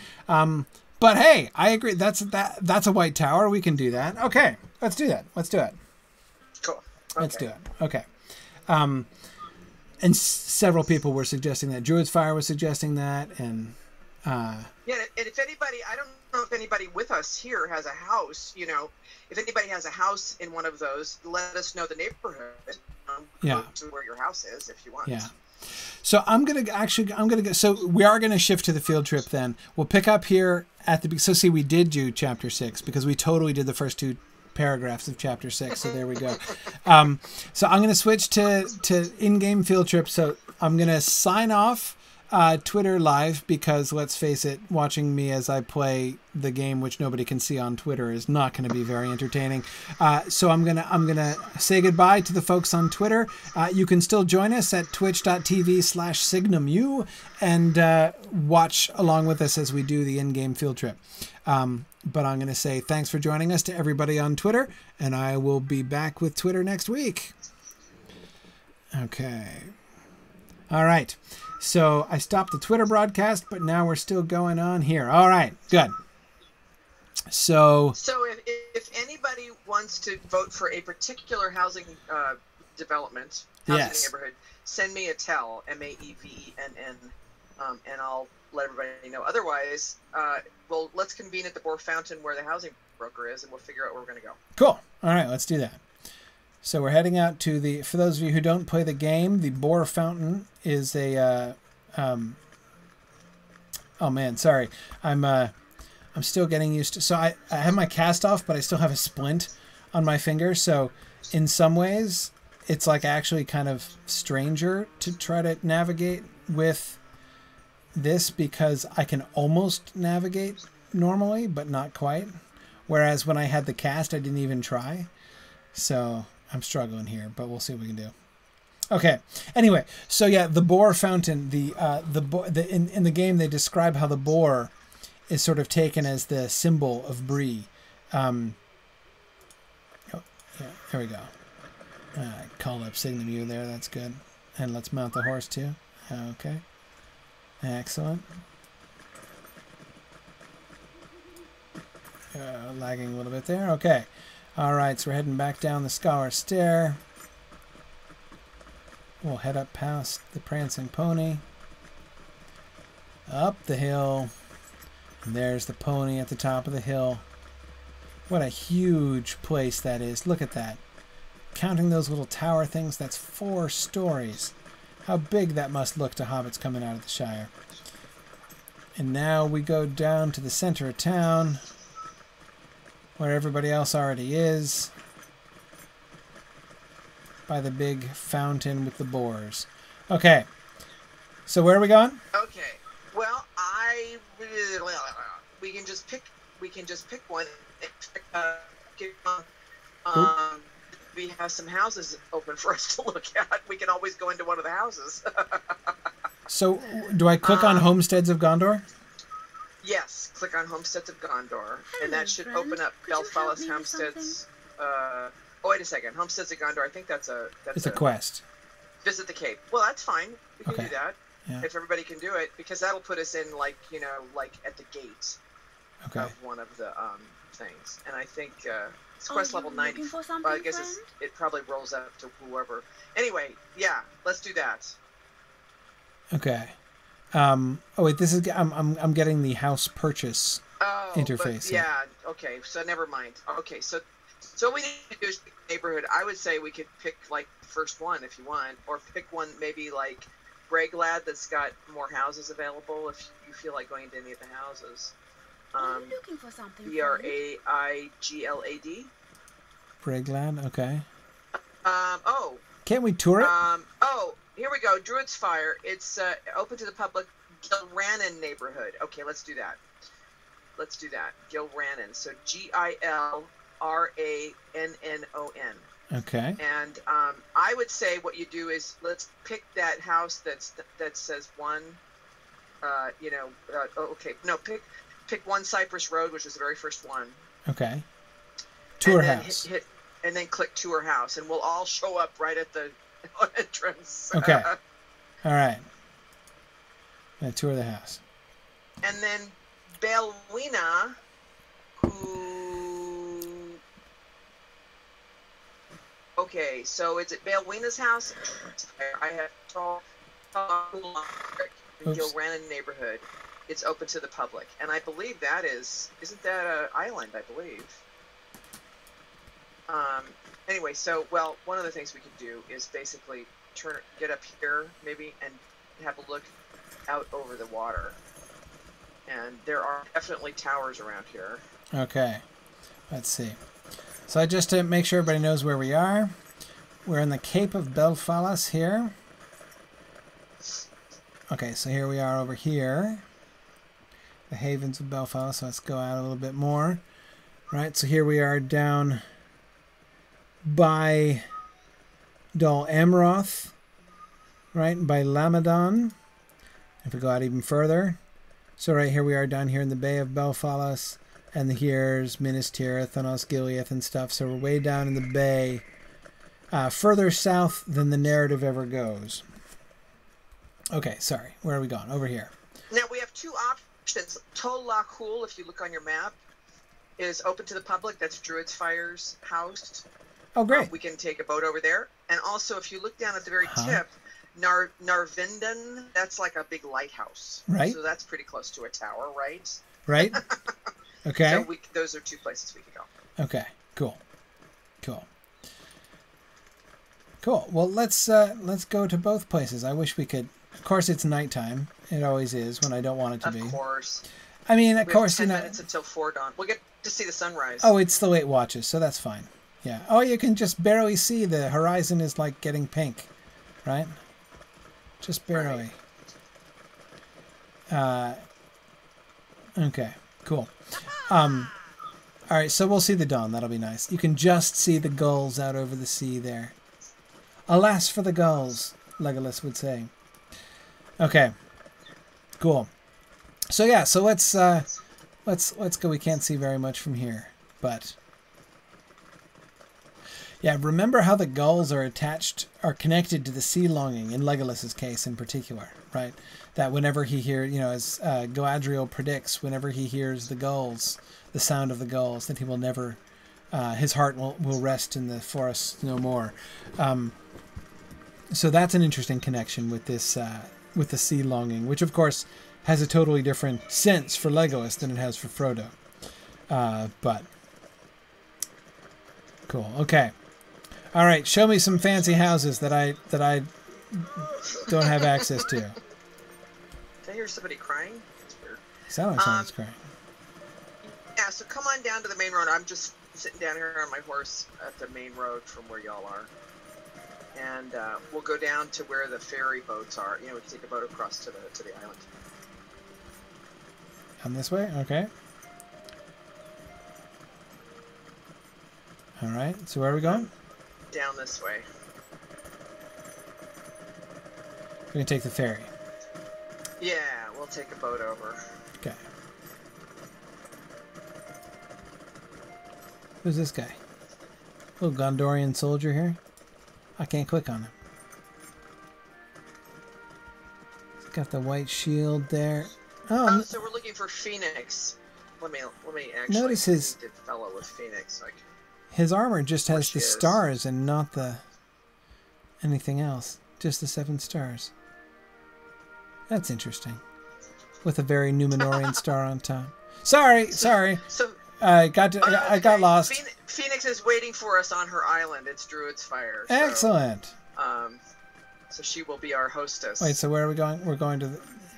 But hey, I agree. That's a White Tower. We can do that. Okay, let's do that. Let's do it. Cool. Okay. Let's do it. Okay. And several people were suggesting that. Druid's Fire was suggesting that, and yeah. And if anybody, I don't know if anybody with us here has a house. You know, if anybody has a house in one of those, let us know the neighborhood. Yeah. To where your house is, if you want. Yeah. So I'm gonna go. So we are gonna shift to the field trip. Then we'll pick up here at the. So see, we did do chapter 6 because we totally did the first 2 paragraphs of chapter 6. So there we go. So I'm gonna switch to in-game field trip. So I'm gonna sign off Twitter Live because let's face it, watching me as I play the game, which nobody can see on Twitter, is not going to be very entertaining. So I'm gonna say goodbye to the folks on Twitter. You can still join us at twitch.tv/SignumU and watch along with us as we do the in-game field trip. But I'm gonna say thanks for joining us to everybody on Twitter, and I will be back with Twitter next week. Okay. All right. So I stopped the Twitter broadcast, but now we're still going on here. All right, good. So if anybody wants to vote for a particular housing development, housing yes. neighborhood, send me a tell, M-A-E-V-E-N-N, and I'll let everybody know. Otherwise, well, let's convene at the Boar Fountain where the housing broker is, and we'll figure out where we're going to go. Cool. All right, let's do that. So we're heading out to the, for those of you who don't play the game, the Boar Fountain is a, oh man, sorry. I'm still getting used to, so I have my cast off, but I still have a splint on my finger. So in some ways it's like actually kind of stranger to try to navigate with this because I can almost navigate normally, but not quite. Whereas when I had the cast, I didn't even try. So I'm struggling here, but we'll see what we can do. Okay. Anyway, so yeah, the Boar Fountain, in the game they describe how the boar is sort of taken as the symbol of Bree. Oh, yeah, there we go. Call up Signum U there. That's good. And let's mount the horse too. Okay. Excellent. Lagging a little bit there. Okay. All right, so we're heading back down the Scholar Stair. We'll head up past the Prancing Pony. Up the hill. And there's the pony at the top of the hill. What a huge place that is. Look at that. Counting those little tower things, that's 4 stories. How big that must look to hobbits coming out of the Shire. And now we go down to the center of town, where everybody else already is, by the big fountain with the boars. Okay, so where are we going? Okay, well, we can just pick. We can just pick one. We have some houses open for us to look at. We can always go into one of the houses. So, do I click on Homesteads of Gondor? Yes, click on Homesteads of Gondor, and that should open up Belfalas Homesteads. Oh, wait a second, Homesteads of Gondor. I think that's a quest. Visit the Cape. Well, that's fine. We can do that if everybody can do it, because that'll put us in like at the gate of one of the things. And I think it's quest level 90. Well, I guess it probably rolls up to whoever. Anyway, yeah, let's do that. Okay. Oh wait, this is I'm getting the house purchase interface. Yeah. Okay. So never mind. Okay. So we need to do neighborhood. I would say we could pick like the first one if you want, or pick one maybe like Breglad that's got more houses available if you feel like going to any of the houses. I'm looking for something. B-R-A-I-G-L-A-D. Breglad. Okay. Oh. Can't we tour it? Oh. Here we go, Druid's Fire. It's open to the public, Gilrannan neighborhood. Okay, let's do that. Let's do that. Gilrannan. So Gilrannon. Okay. And I would say what you do is let's pick that house that says one. Pick one Cypress Road, which is the very first one. Okay. Tour house. And then click Tour House, and we'll all show up right at the entrance. Okay. All right. I'm gonna tour the house. And then Belwina, who... Okay, so is it Belwina's house? I have Gilrannan neighborhood. It's open to the public. And I believe that is... Isn't that an island, I believe? Anyway, so, well, one of the things we could do is basically get up here, maybe, and have a look out over the water. And there are definitely towers around here. Okay. Let's see. So just to make sure everybody knows where we are, we're in the Cape of Belfalas here. Okay, so here we are over here. The Havens of Belfalas, so let's go out a little bit more. Right, so here we are down by Dol Amroth, right, and by Lamadon. If we go out even further, so right here we are down here in the Bay of Belfalas, and here's Minas Tirith, Thonos Gileath, and stuff. So we're way down in the bay, further south than the narrative ever goes. Okay, sorry, where are we going? Over here. Now we have two options. Tol Loghul, if you look on your map, is open to the public. That's Druid's Fire's house. Oh, great. We can take a boat over there. And also, if you look down at the very tip, Narvinden, that's like a big lighthouse. Right. So that's pretty close to a tower, right? Right. Okay. So those are two places we could go. Okay, cool. Cool. Cool. Well, let's go to both places. I wish we could. Of course, it's nighttime. It always is when I don't want it to be. Of course. I mean, of course, you know. 10 minutes until 4 dawn. We'll get to see the sunrise. Oh, it's the late watches, so that's fine. Yeah. Oh, you can just barely see. The horizon is like getting pink, right? Just barely. Right. Okay. Cool. All right. So we'll see the dawn. That'll be nice. You can just see the gulls out over the sea there. Alas for the gulls, Legolas would say. Okay, cool. So yeah, so let's go. We can't see very much from here, but yeah. Remember how the gulls are attached, are connected to the sea longing in Legolas's case in particular, right? That whenever he hears, you know, as Galadriel predicts, whenever he hears the gulls, the sound of the gulls, that he will never. His heart will rest in the forest no more. So that's an interesting connection with this with the sea longing, which of course has a totally different sense for Legolas than it has for Frodo. But cool. Okay. All right. Show me some fancy houses that I don't have access to. Did I hear somebody crying? That's weird. Sounds like someone's crying. Yeah. So come on down to the main road. I'm just sitting down here on my horse at the main road from where y'all are, and we'll go down to where the ferry boats are. You know, we can take a boat across to the island. On this way, okay. All right. So where are we going? Down this way. We're gonna take the ferry. Yeah, we'll take a boat over. Okay. Who's this guy? Little Gondorian soldier here. I can't click on him. He's got the white shield there. Oh, so we're looking for Phoenix. Let me actually notice his fellow with Phoenix. Like his armor just has the stars and not the anything else. Just the 7 stars. That's interesting. With a very Numenorean star on top. Sorry. I got lost. Phoenix is waiting for us on her island. It's Druid's Fire. So, excellent. So she will be our hostess. Wait, so where are we going? We're going to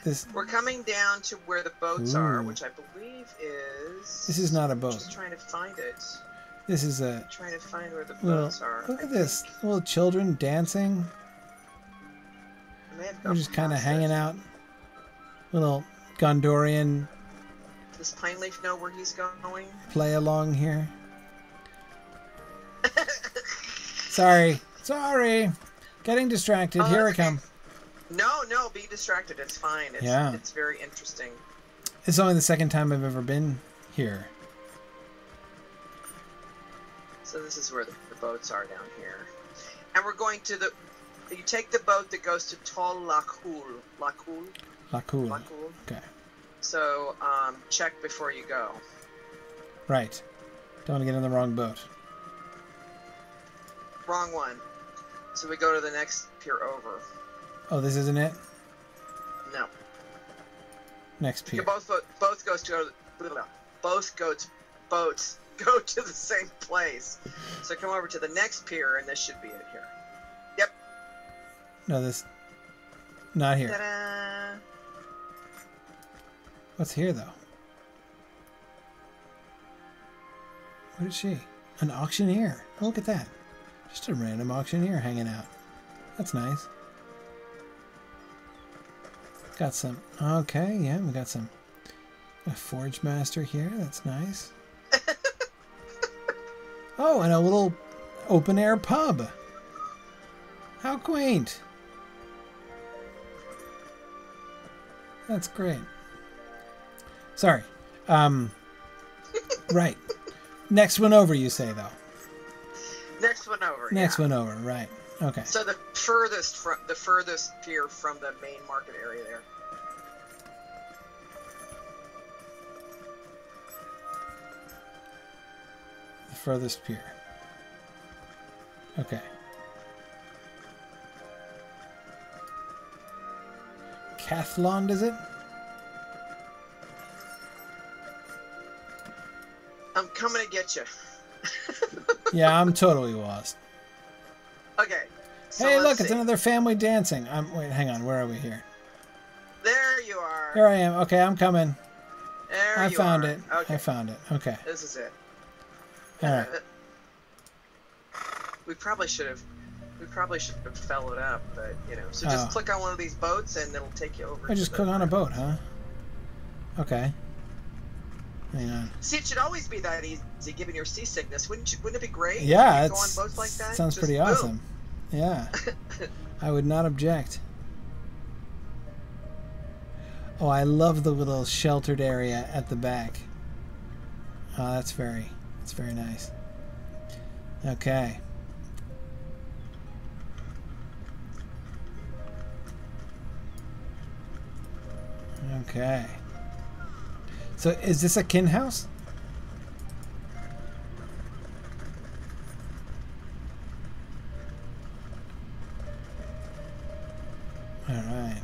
this. We're coming down to where the boats are, which I believe is. This is not a boat. I'm just trying to find it. This is a. I'm trying to find where the boats are. Look at this little children dancing. We're just kind of hanging out. Little Gondorian. Does Pineleaf know where he's going? Play along here. Sorry. Getting distracted. Oh, here I come. No, be distracted. It's fine. It's very interesting. It's only the second time I've ever been here. So this is where the boats are down here. And we're going to the... You take the boat that goes to Tol Lakul. Lakul. Okay. So, check before you go. Right. Don't want to get in the wrong boat. Wrong one. So we go to the next pier over. Oh, this isn't it? No. Next pier. Both go to the same place. So come over to the next pier, and this should be it here. Yep. No, this... Not here. Ta-da! What's here, though? What is she? An auctioneer. Look at that. Just a random auctioneer hanging out. That's nice. Got some... Okay, yeah, we got some... A forge master here. That's nice. Oh, and a little open-air pub. How quaint. That's great. Sorry. Right. Next one over, you say, though. Next one over. Right. Okay. So the furthest pier from the main market area there. The furthest pier. Okay. Cathlond, is it? I'm coming to get you. Yeah, I'm totally lost. Okay. So hey, look, it's another family dancing. Wait, hang on. Where are we here? There you are. Here I am. Okay, I'm coming. There I you found are. It. Okay. I found it. Okay. This is it. All right. We probably should have followed up, but you know. So just click on one of these boats, and it'll take you over. I just click on a boat, huh? Okay. Hang on. See, it should always be that easy, given your seasickness. Wouldn't it be great? Yeah, it's, go on boats like that? Sounds pretty awesome. Boom. Yeah, I would not object. Oh, I love the little sheltered area at the back. Oh, that's very nice. Okay. Okay. So is this a kin house? All right.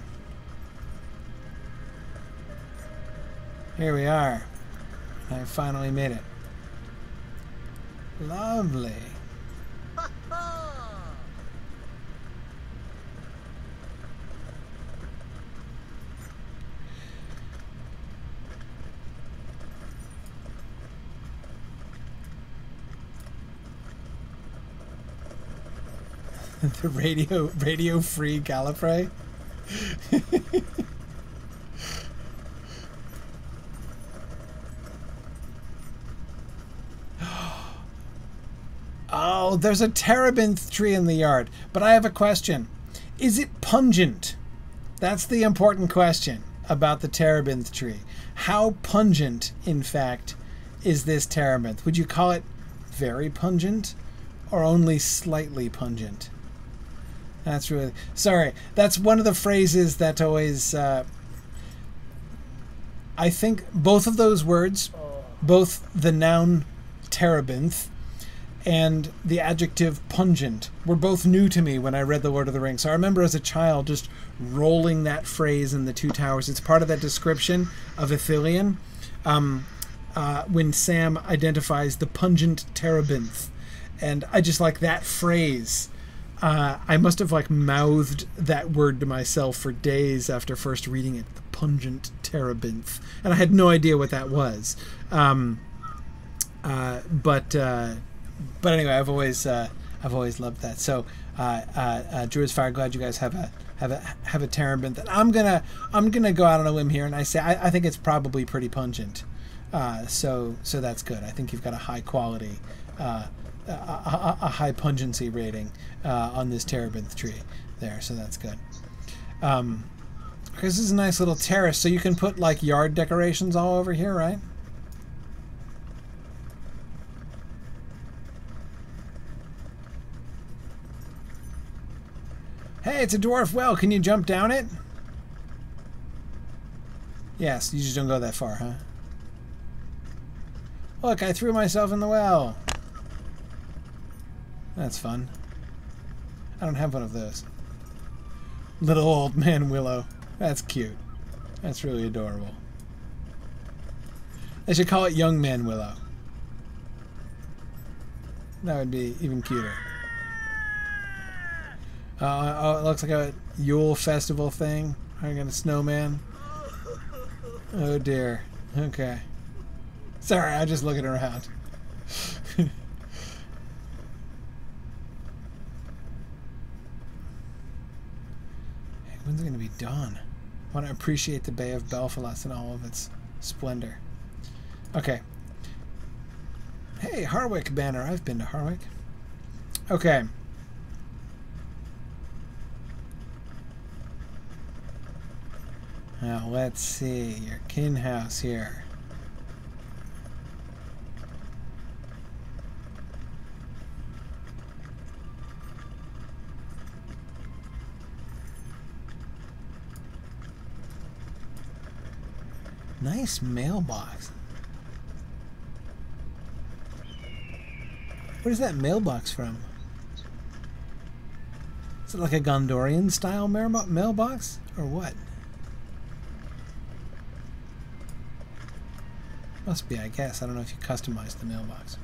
Here we are. I finally made it. Lovely. The radio-free Gallifrey. Oh, there's a terebinth tree in the yard. But I have a question. Is it pungent? That's the important question about the terebinth tree. How pungent, in fact, is this terebinth? Would you call it very pungent or only slightly pungent? That's really... Sorry, that's one of the phrases that always... I think both of those words, both the noun terebinth and the adjective pungent, were both new to me when I read The Lord of the Rings. So I remember as a child just rolling that phrase in The Two Towers. It's part of that description of Ithilien when Sam identifies the pungent terebinth. And I just like that phrase. I must have like mouthed that word to myself for days after first reading it, the pungent terebinth, and I had no idea what that was. But anyway, I've always loved that. So Druid's Fire, glad you guys have a terebinth. And I'm gonna go out on a limb here, and I say I think it's probably pretty pungent. So that's good. I think you've got a high quality. A high pungency rating on this terebinth tree there, so that's good. This is a nice little terrace, so you can put like yard decorations all over here, right? Hey, it's a dwarf well. Can you jump down it? Yes, you just don't go that far, huh? Look, I threw myself in the well. That's fun. I don't have one of those. Little old man Willow. That's cute. That's really adorable. They should call it Young Man Willow. That would be even cuter. Oh, it looks like a Yule Festival thing. Are you going to snowman? Oh dear. Okay. Sorry, I'm just looking around. When's it going to be done? I want to appreciate the Bay of Belfast and all of its splendor. Okay. Hey, Harwick banner. I've been to Harwick. Okay. Now, let's see. Your kin house here. Nice mailbox. Where's that mailbox from? Is it like a Gondorian-style mailbox? Or what? Must be, I guess. I don't know if you customize the mailbox.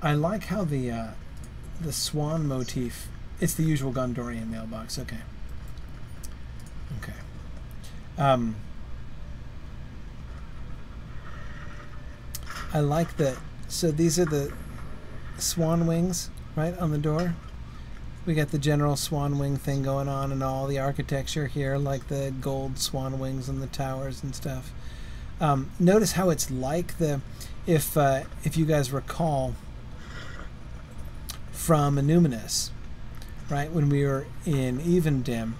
I like how the swan motif... It's the usual Gondorian mailbox. Okay. Okay. I like that. So these are the swan wings, right, on the door. We got the general swan wing thing going on and all the architecture here, like the gold swan wings on the towers and stuff. Notice how it's like the, if you guys recall from Illuminus, right, when we were in Evendim,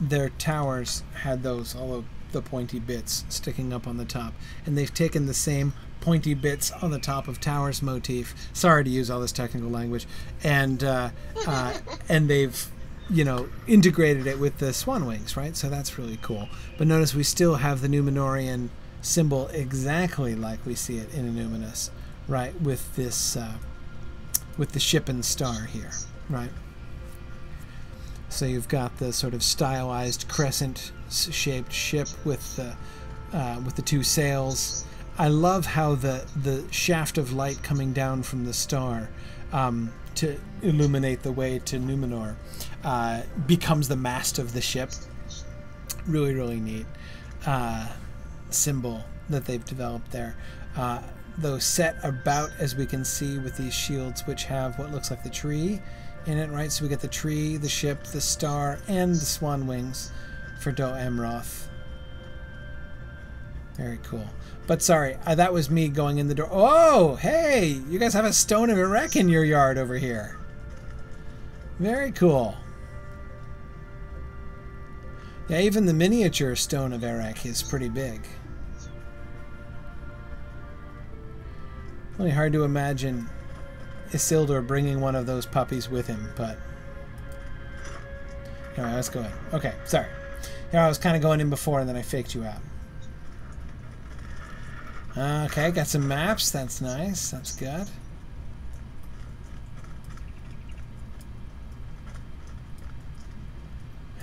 their towers had those, all of the pointy bits sticking up on the top. And they've taken the same pointy bits on the top of towers motif. Sorry to use all this technical language. And and they've, you know, integrated it with the swan wings, right? So that's really cool. But notice we still have the Numenorean symbol exactly like we see it in Illuminus, right? With this, with the ship and star here, right? So you've got the sort of stylized crescent-shaped ship with the two sails. I love how the shaft of light coming down from the star to illuminate the way to Numenor becomes the mast of the ship. Really, really neat symbol that they've developed there. Though set about, as we can see, with these shields, which have what looks like the tree in it, right? So we get the tree, the ship, the star, and the swan wings for Dol Amroth. Very cool. But sorry, that was me going in the door. Oh, hey! You guys have a stone of Erech in your yard over here. Very cool. Yeah, even the miniature stone of Erech is pretty big. Only hard to imagine Isildur bringing one of those puppies with him, but anyway, let's go in. Okay, sorry. Yeah, I was kind of going in before and then I faked you out. Okay, got some maps. That's nice. That's good.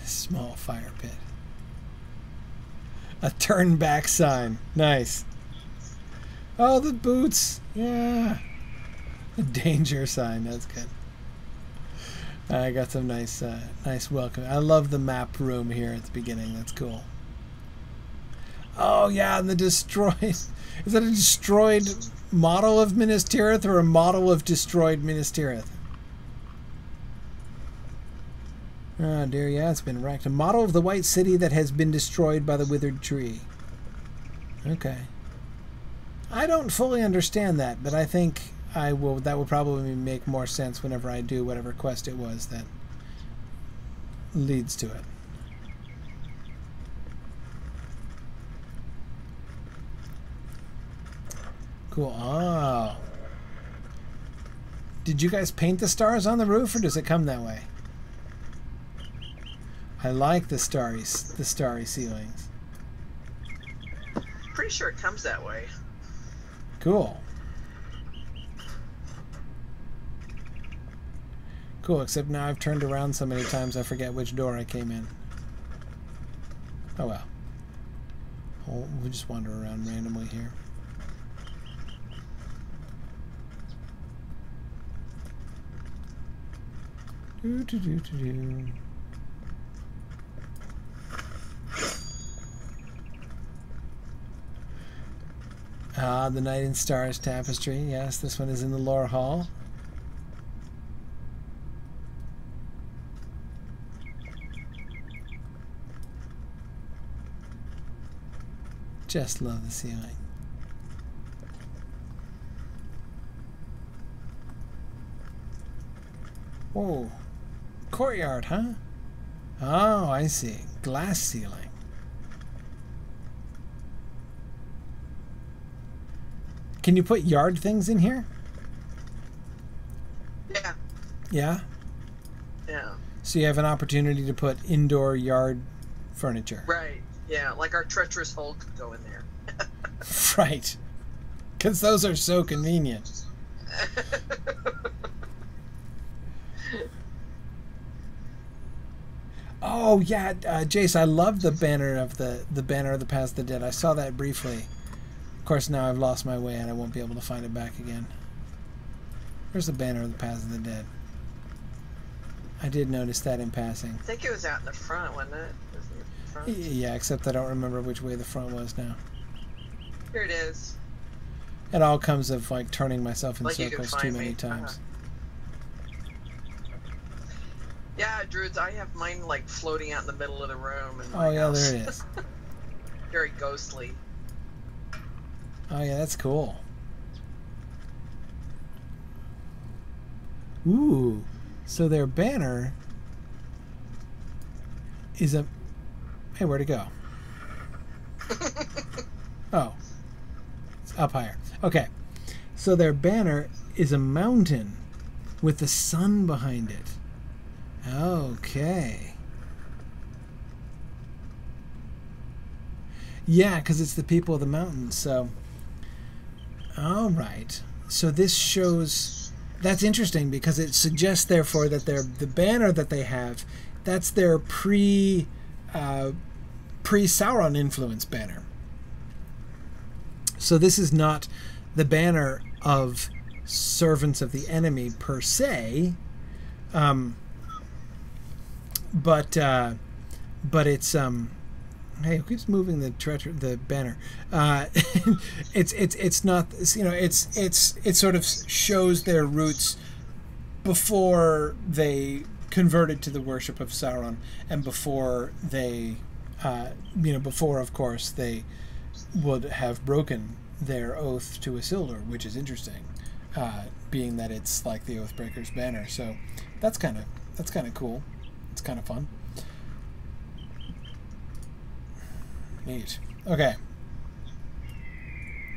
Small fire pit. A turn back sign. Nice. Oh, the boots. Yeah. The danger sign. That's good. I got some nice, nice welcome. I love the map room here at the beginning. That's cool. Oh yeah, and the destroyed. Is that a destroyed model of Minas Tirith or a model of destroyed Minas Tirith? Oh dear, yeah, it's been wrecked. A model of the White City that has been destroyed by the withered tree. Okay. I don't fully understand that, but I think I will. That will probably make more sense whenever I do whatever quest it was that leads to it. Cool. Oh. Did you guys paint the stars on the roof, or does it come that way? I like the starry ceilings. Pretty sure it comes that way. Cool. Cool, except now I've turned around so many times I forget which door I came in. Oh well. We'll just wander around randomly here. Do-do-do-do-do. Ah, the Night in Stars tapestry. Yes, this one is in the Lore Hall. Just love the ceiling. Whoa. Courtyard, huh? Oh, I see. Glass ceiling. Can you put yard things in here? Yeah. Yeah? Yeah. So you have an opportunity to put indoor yard furniture. Right. Yeah, like our treacherous hole could go in there. Right. because those are so convenient. Oh yeah, Jace, I love the banner of the banner of the past, the dead. I saw that briefly. Of course, now I've lost my way and I won't be able to find it back again. Where's the banner of the paths of the dead? I did notice that in passing. I think it was out in the front, wasn't it? It was in the front. Yeah, except I don't remember which way the front was now. Here it is. It all comes of like turning myself in circles too many times. Yeah, Druids, I have mine like floating out in the middle of the room. And oh yeah, house. There it is. Very ghostly. Oh yeah, that's cool. Ooh, so their banner is a... Hey, where'd it go? Oh, it's up higher. Okay, so their banner is a mountain with the sun behind it. Okay. Yeah, because it's the people of the mountain, so... All right. So this shows... That's interesting because it suggests, therefore, that the banner that they have, that's their pre-Sauron influence banner. So this is not the banner of servants of the enemy per se, but it's hey, who keeps moving the banner? It's not, you know, it sort of shows their roots before they converted to the worship of Sauron, and before they you know, before of course they would have broken their oath to Isildur, which is interesting, being that it's like the Oathbreaker's banner. So that's kind of cool. It's kind of fun. Neat. Okay.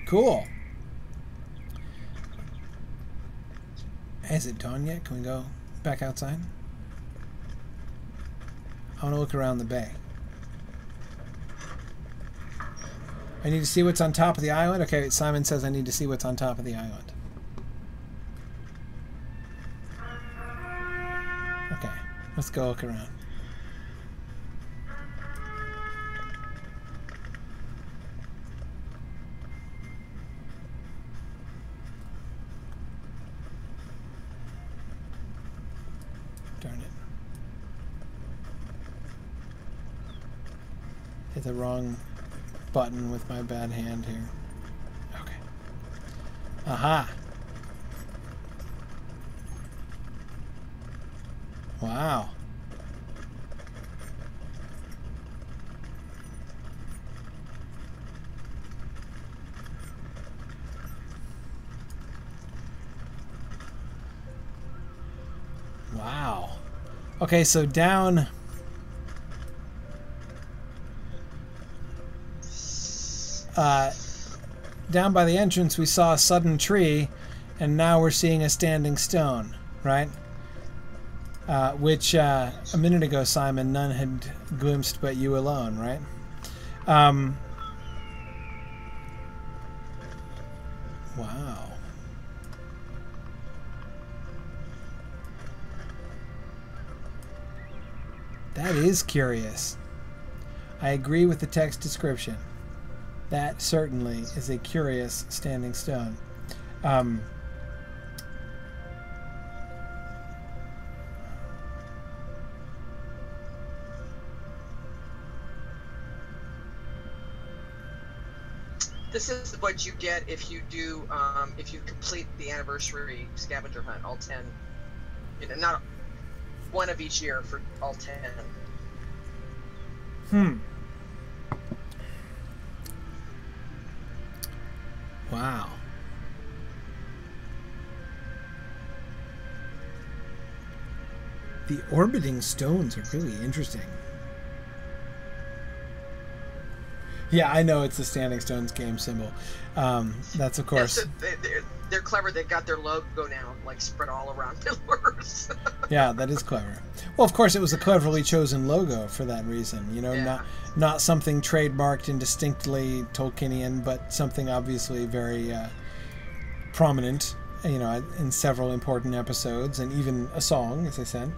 Cool. Is it dawn yet? Can we go back outside? I want to look around the bay. I need to see what's on top of the island. Okay, Simon says I need to see what's on top of the island. Okay. Let's go look around. Darn it. Hit the wrong button with my bad hand here. Okay. Aha! Wow. Wow. Okay, so down... down by the entrance we saw a sudden tree, and now we're seeing a standing stone, right? Which a minute ago, Simon, none had glimpsed but you alone, right? Wow. That is curious. I agree with the text description. That certainly is a curious standing stone. This is what you get if you do, if you complete the anniversary scavenger hunt, all 10. You know, not one of each year for all 10. Hmm. Wow. The orbiting stones are really interesting. Yeah, I know it's the Standing Stones game symbol. That's of course. Yeah, so they're clever. They've got their logo now, like spread all around pillars. Yeah, that is clever. Well, of course, it was a cleverly chosen logo for that reason. You know, yeah. Not something trademarked and distinctly Tolkienian, but something obviously very prominent, you know, in several important episodes, and even a song, as I said.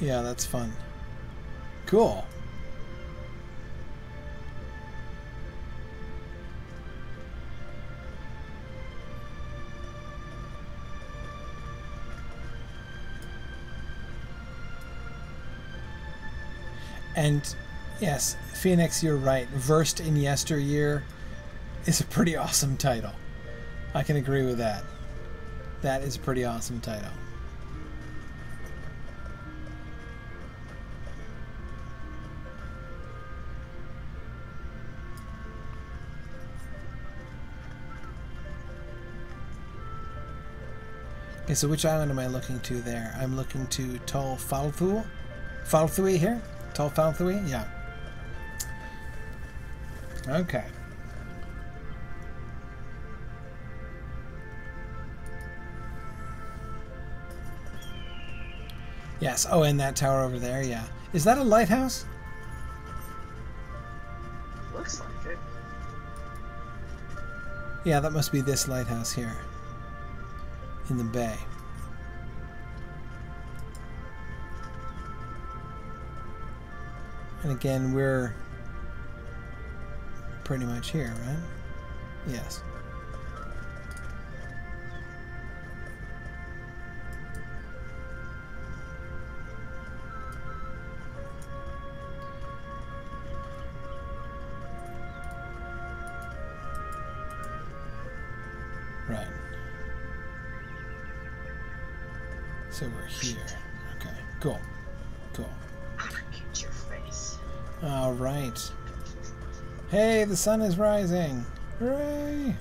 Yeah, that's fun. Cool. And yes, Phoenix, you're right. Versed in Yesteryear is a pretty awesome title. I can agree with that. That is a pretty awesome title. Okay, so which island am I looking to there? I'm looking to Tol Falthul. Falthui here? Tol Falthui? Yeah. Okay. Yes, oh, and that tower over there, yeah. Is that a lighthouse? Looks like it. Yeah, that must be this lighthouse here. In the bay. And again, we're pretty much here, right? Yes. Right. So we're here. Okay. Cool. Cool. Get your face. All right. Hey, the sun is rising. Hooray!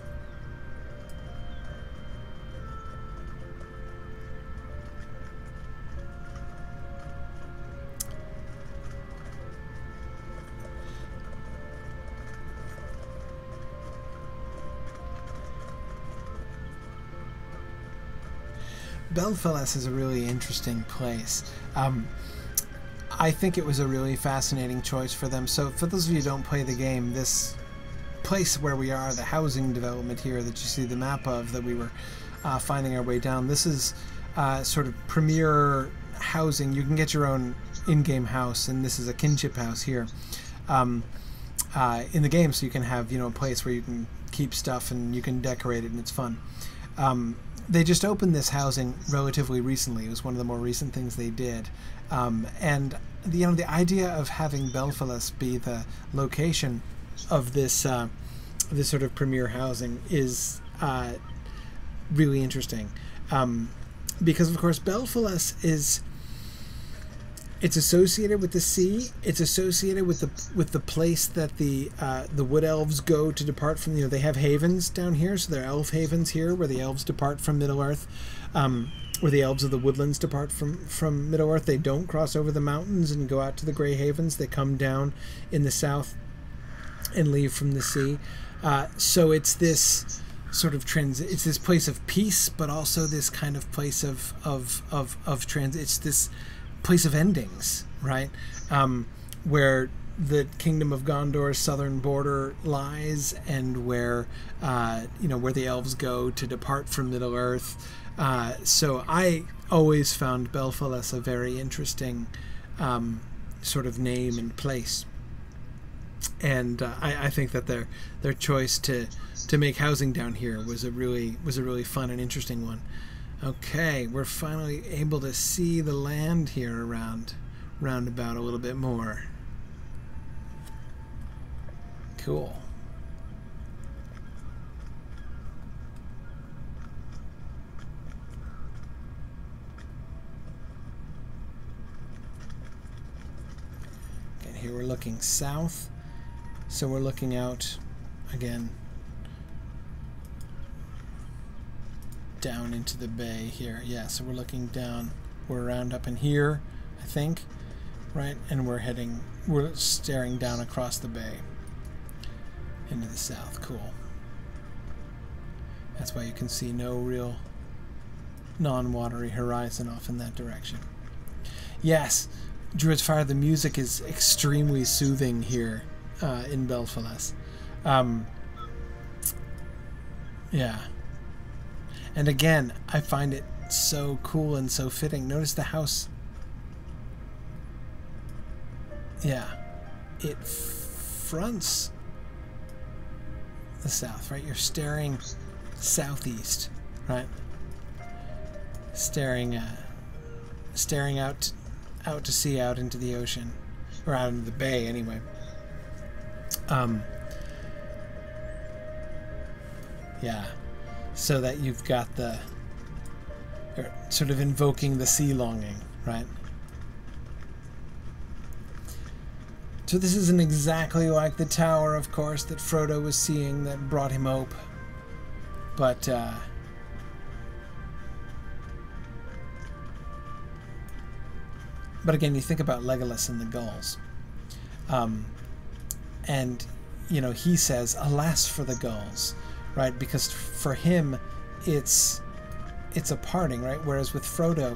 Belfales is a really interesting place. I think it was a really fascinating choice for them. So for those of you who don't play the game, this place where we are, the housing development here that you see the map of that we were finding our way down, this is sort of premier housing. You can get your own in-game house, and this is a kinship house here in the game. So you can have, you know, a place where you can keep stuff and you can decorate it, and it's fun. They just opened this housing relatively recently. It was one of the more recent things they did. And the, you know, the idea of having Belfales be the location of this this sort of premier housing is really interesting, because of course Belfales is, it's associated with the sea. It's associated with the place that the wood elves go to depart from. You know, they have havens down here, so there are elf havens here where the elves depart from Middle Earth, where the elves of the woodlands depart from Middle Earth. They don't cross over the mountains and go out to the Grey Havens. They come down in the south and leave from the sea. So it's this sort of transit. It's this place of peace, but also this kind of place of transit. It's this place of endings, right? Where the Kingdom of Gondor's southern border lies, and where you know, where the elves go to depart from Middle Earth. So I always found Belfales a very interesting sort of name and place, and I think that their choice to make housing down here was a really fun and interesting one. Okay, we're finally able to see the land here around roundabout a little bit more. Cool. Okay, here we're looking south, so we're looking out again down into the bay here. Yeah, so we're looking down, we're around up in here, I think, right? And we're heading, we're staring down across the bay into the south. Cool. That's why you can see no real non-watery horizon off in that direction. Yes, Druid's Fire, the music is extremely soothing here in Belfales. Yeah. And again, I find it so cool and so fitting. Notice the house. Yeah. It fronts the south, right? You're staring southeast, right? Staring, staring out to sea, out into the ocean, or out into the bay, anyway. Yeah, so that you've got the sort of invoking the sea longing, right? So this isn't exactly like the tower, of course, that Frodo was seeing that brought him hope, but again, you think about Legolas and the gulls, and you know, he says, "Alas for the gulls." Right, because for him, it's a parting, right? Whereas with Frodo,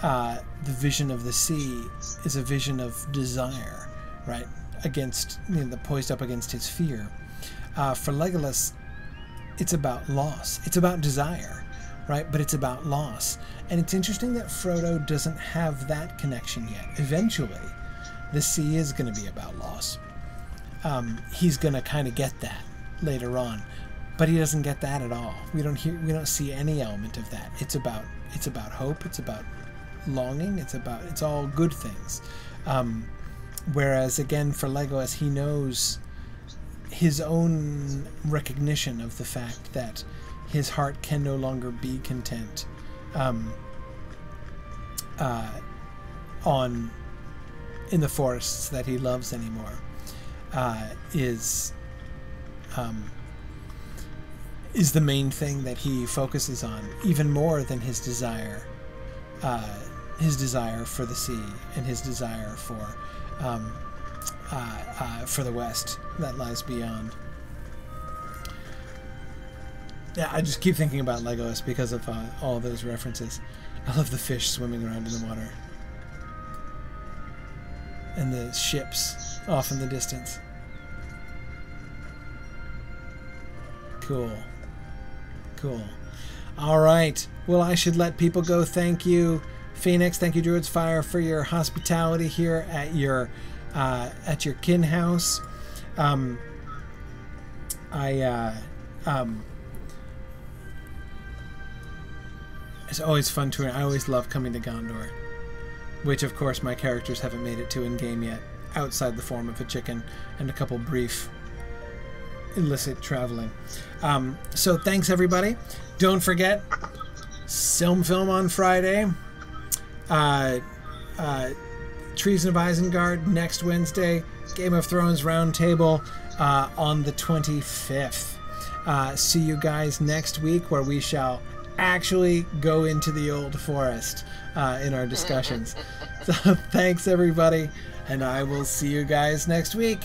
the vision of the sea is a vision of desire, right? Against, you know, the poised up against his fear. For Legolas, it's about loss. It's about desire, right? But it's about loss. And it's interesting that Frodo doesn't have that connection yet. Eventually, the sea is going to be about loss. He's going to kind of get that later on. But he doesn't get that at all. We don't see any element of that. It's about hope. It's about longing. It's all good things. Whereas again, for Legolas, he knows his own recognition of the fact that his heart can no longer be content in the forests that he loves anymore. Is the main thing that he focuses on, even more than his desire for the sea and his desire for the West that lies beyond. Yeah, I just keep thinking about Legolas because of all those references. I love the fish swimming around in the water. And the ships off in the distance. Cool. Cool. All right. Well, I should let people go. Thank you, Phoenix. Thank you, Druid's Fire, for your hospitality here at your kin house. It's always fun touring. I always love coming to Gondor, which of course my characters haven't made it to in game yet, outside the form of a chicken and a couple brief illicit traveling. So thanks everybody. Don't forget Silm Film on Friday, Treason of Isengard next Wednesday, Game of Thrones Roundtable on the 25th. See you guys next week, where we shall actually go into the Old Forest in our discussions. So thanks everybody, and I will see you guys next week.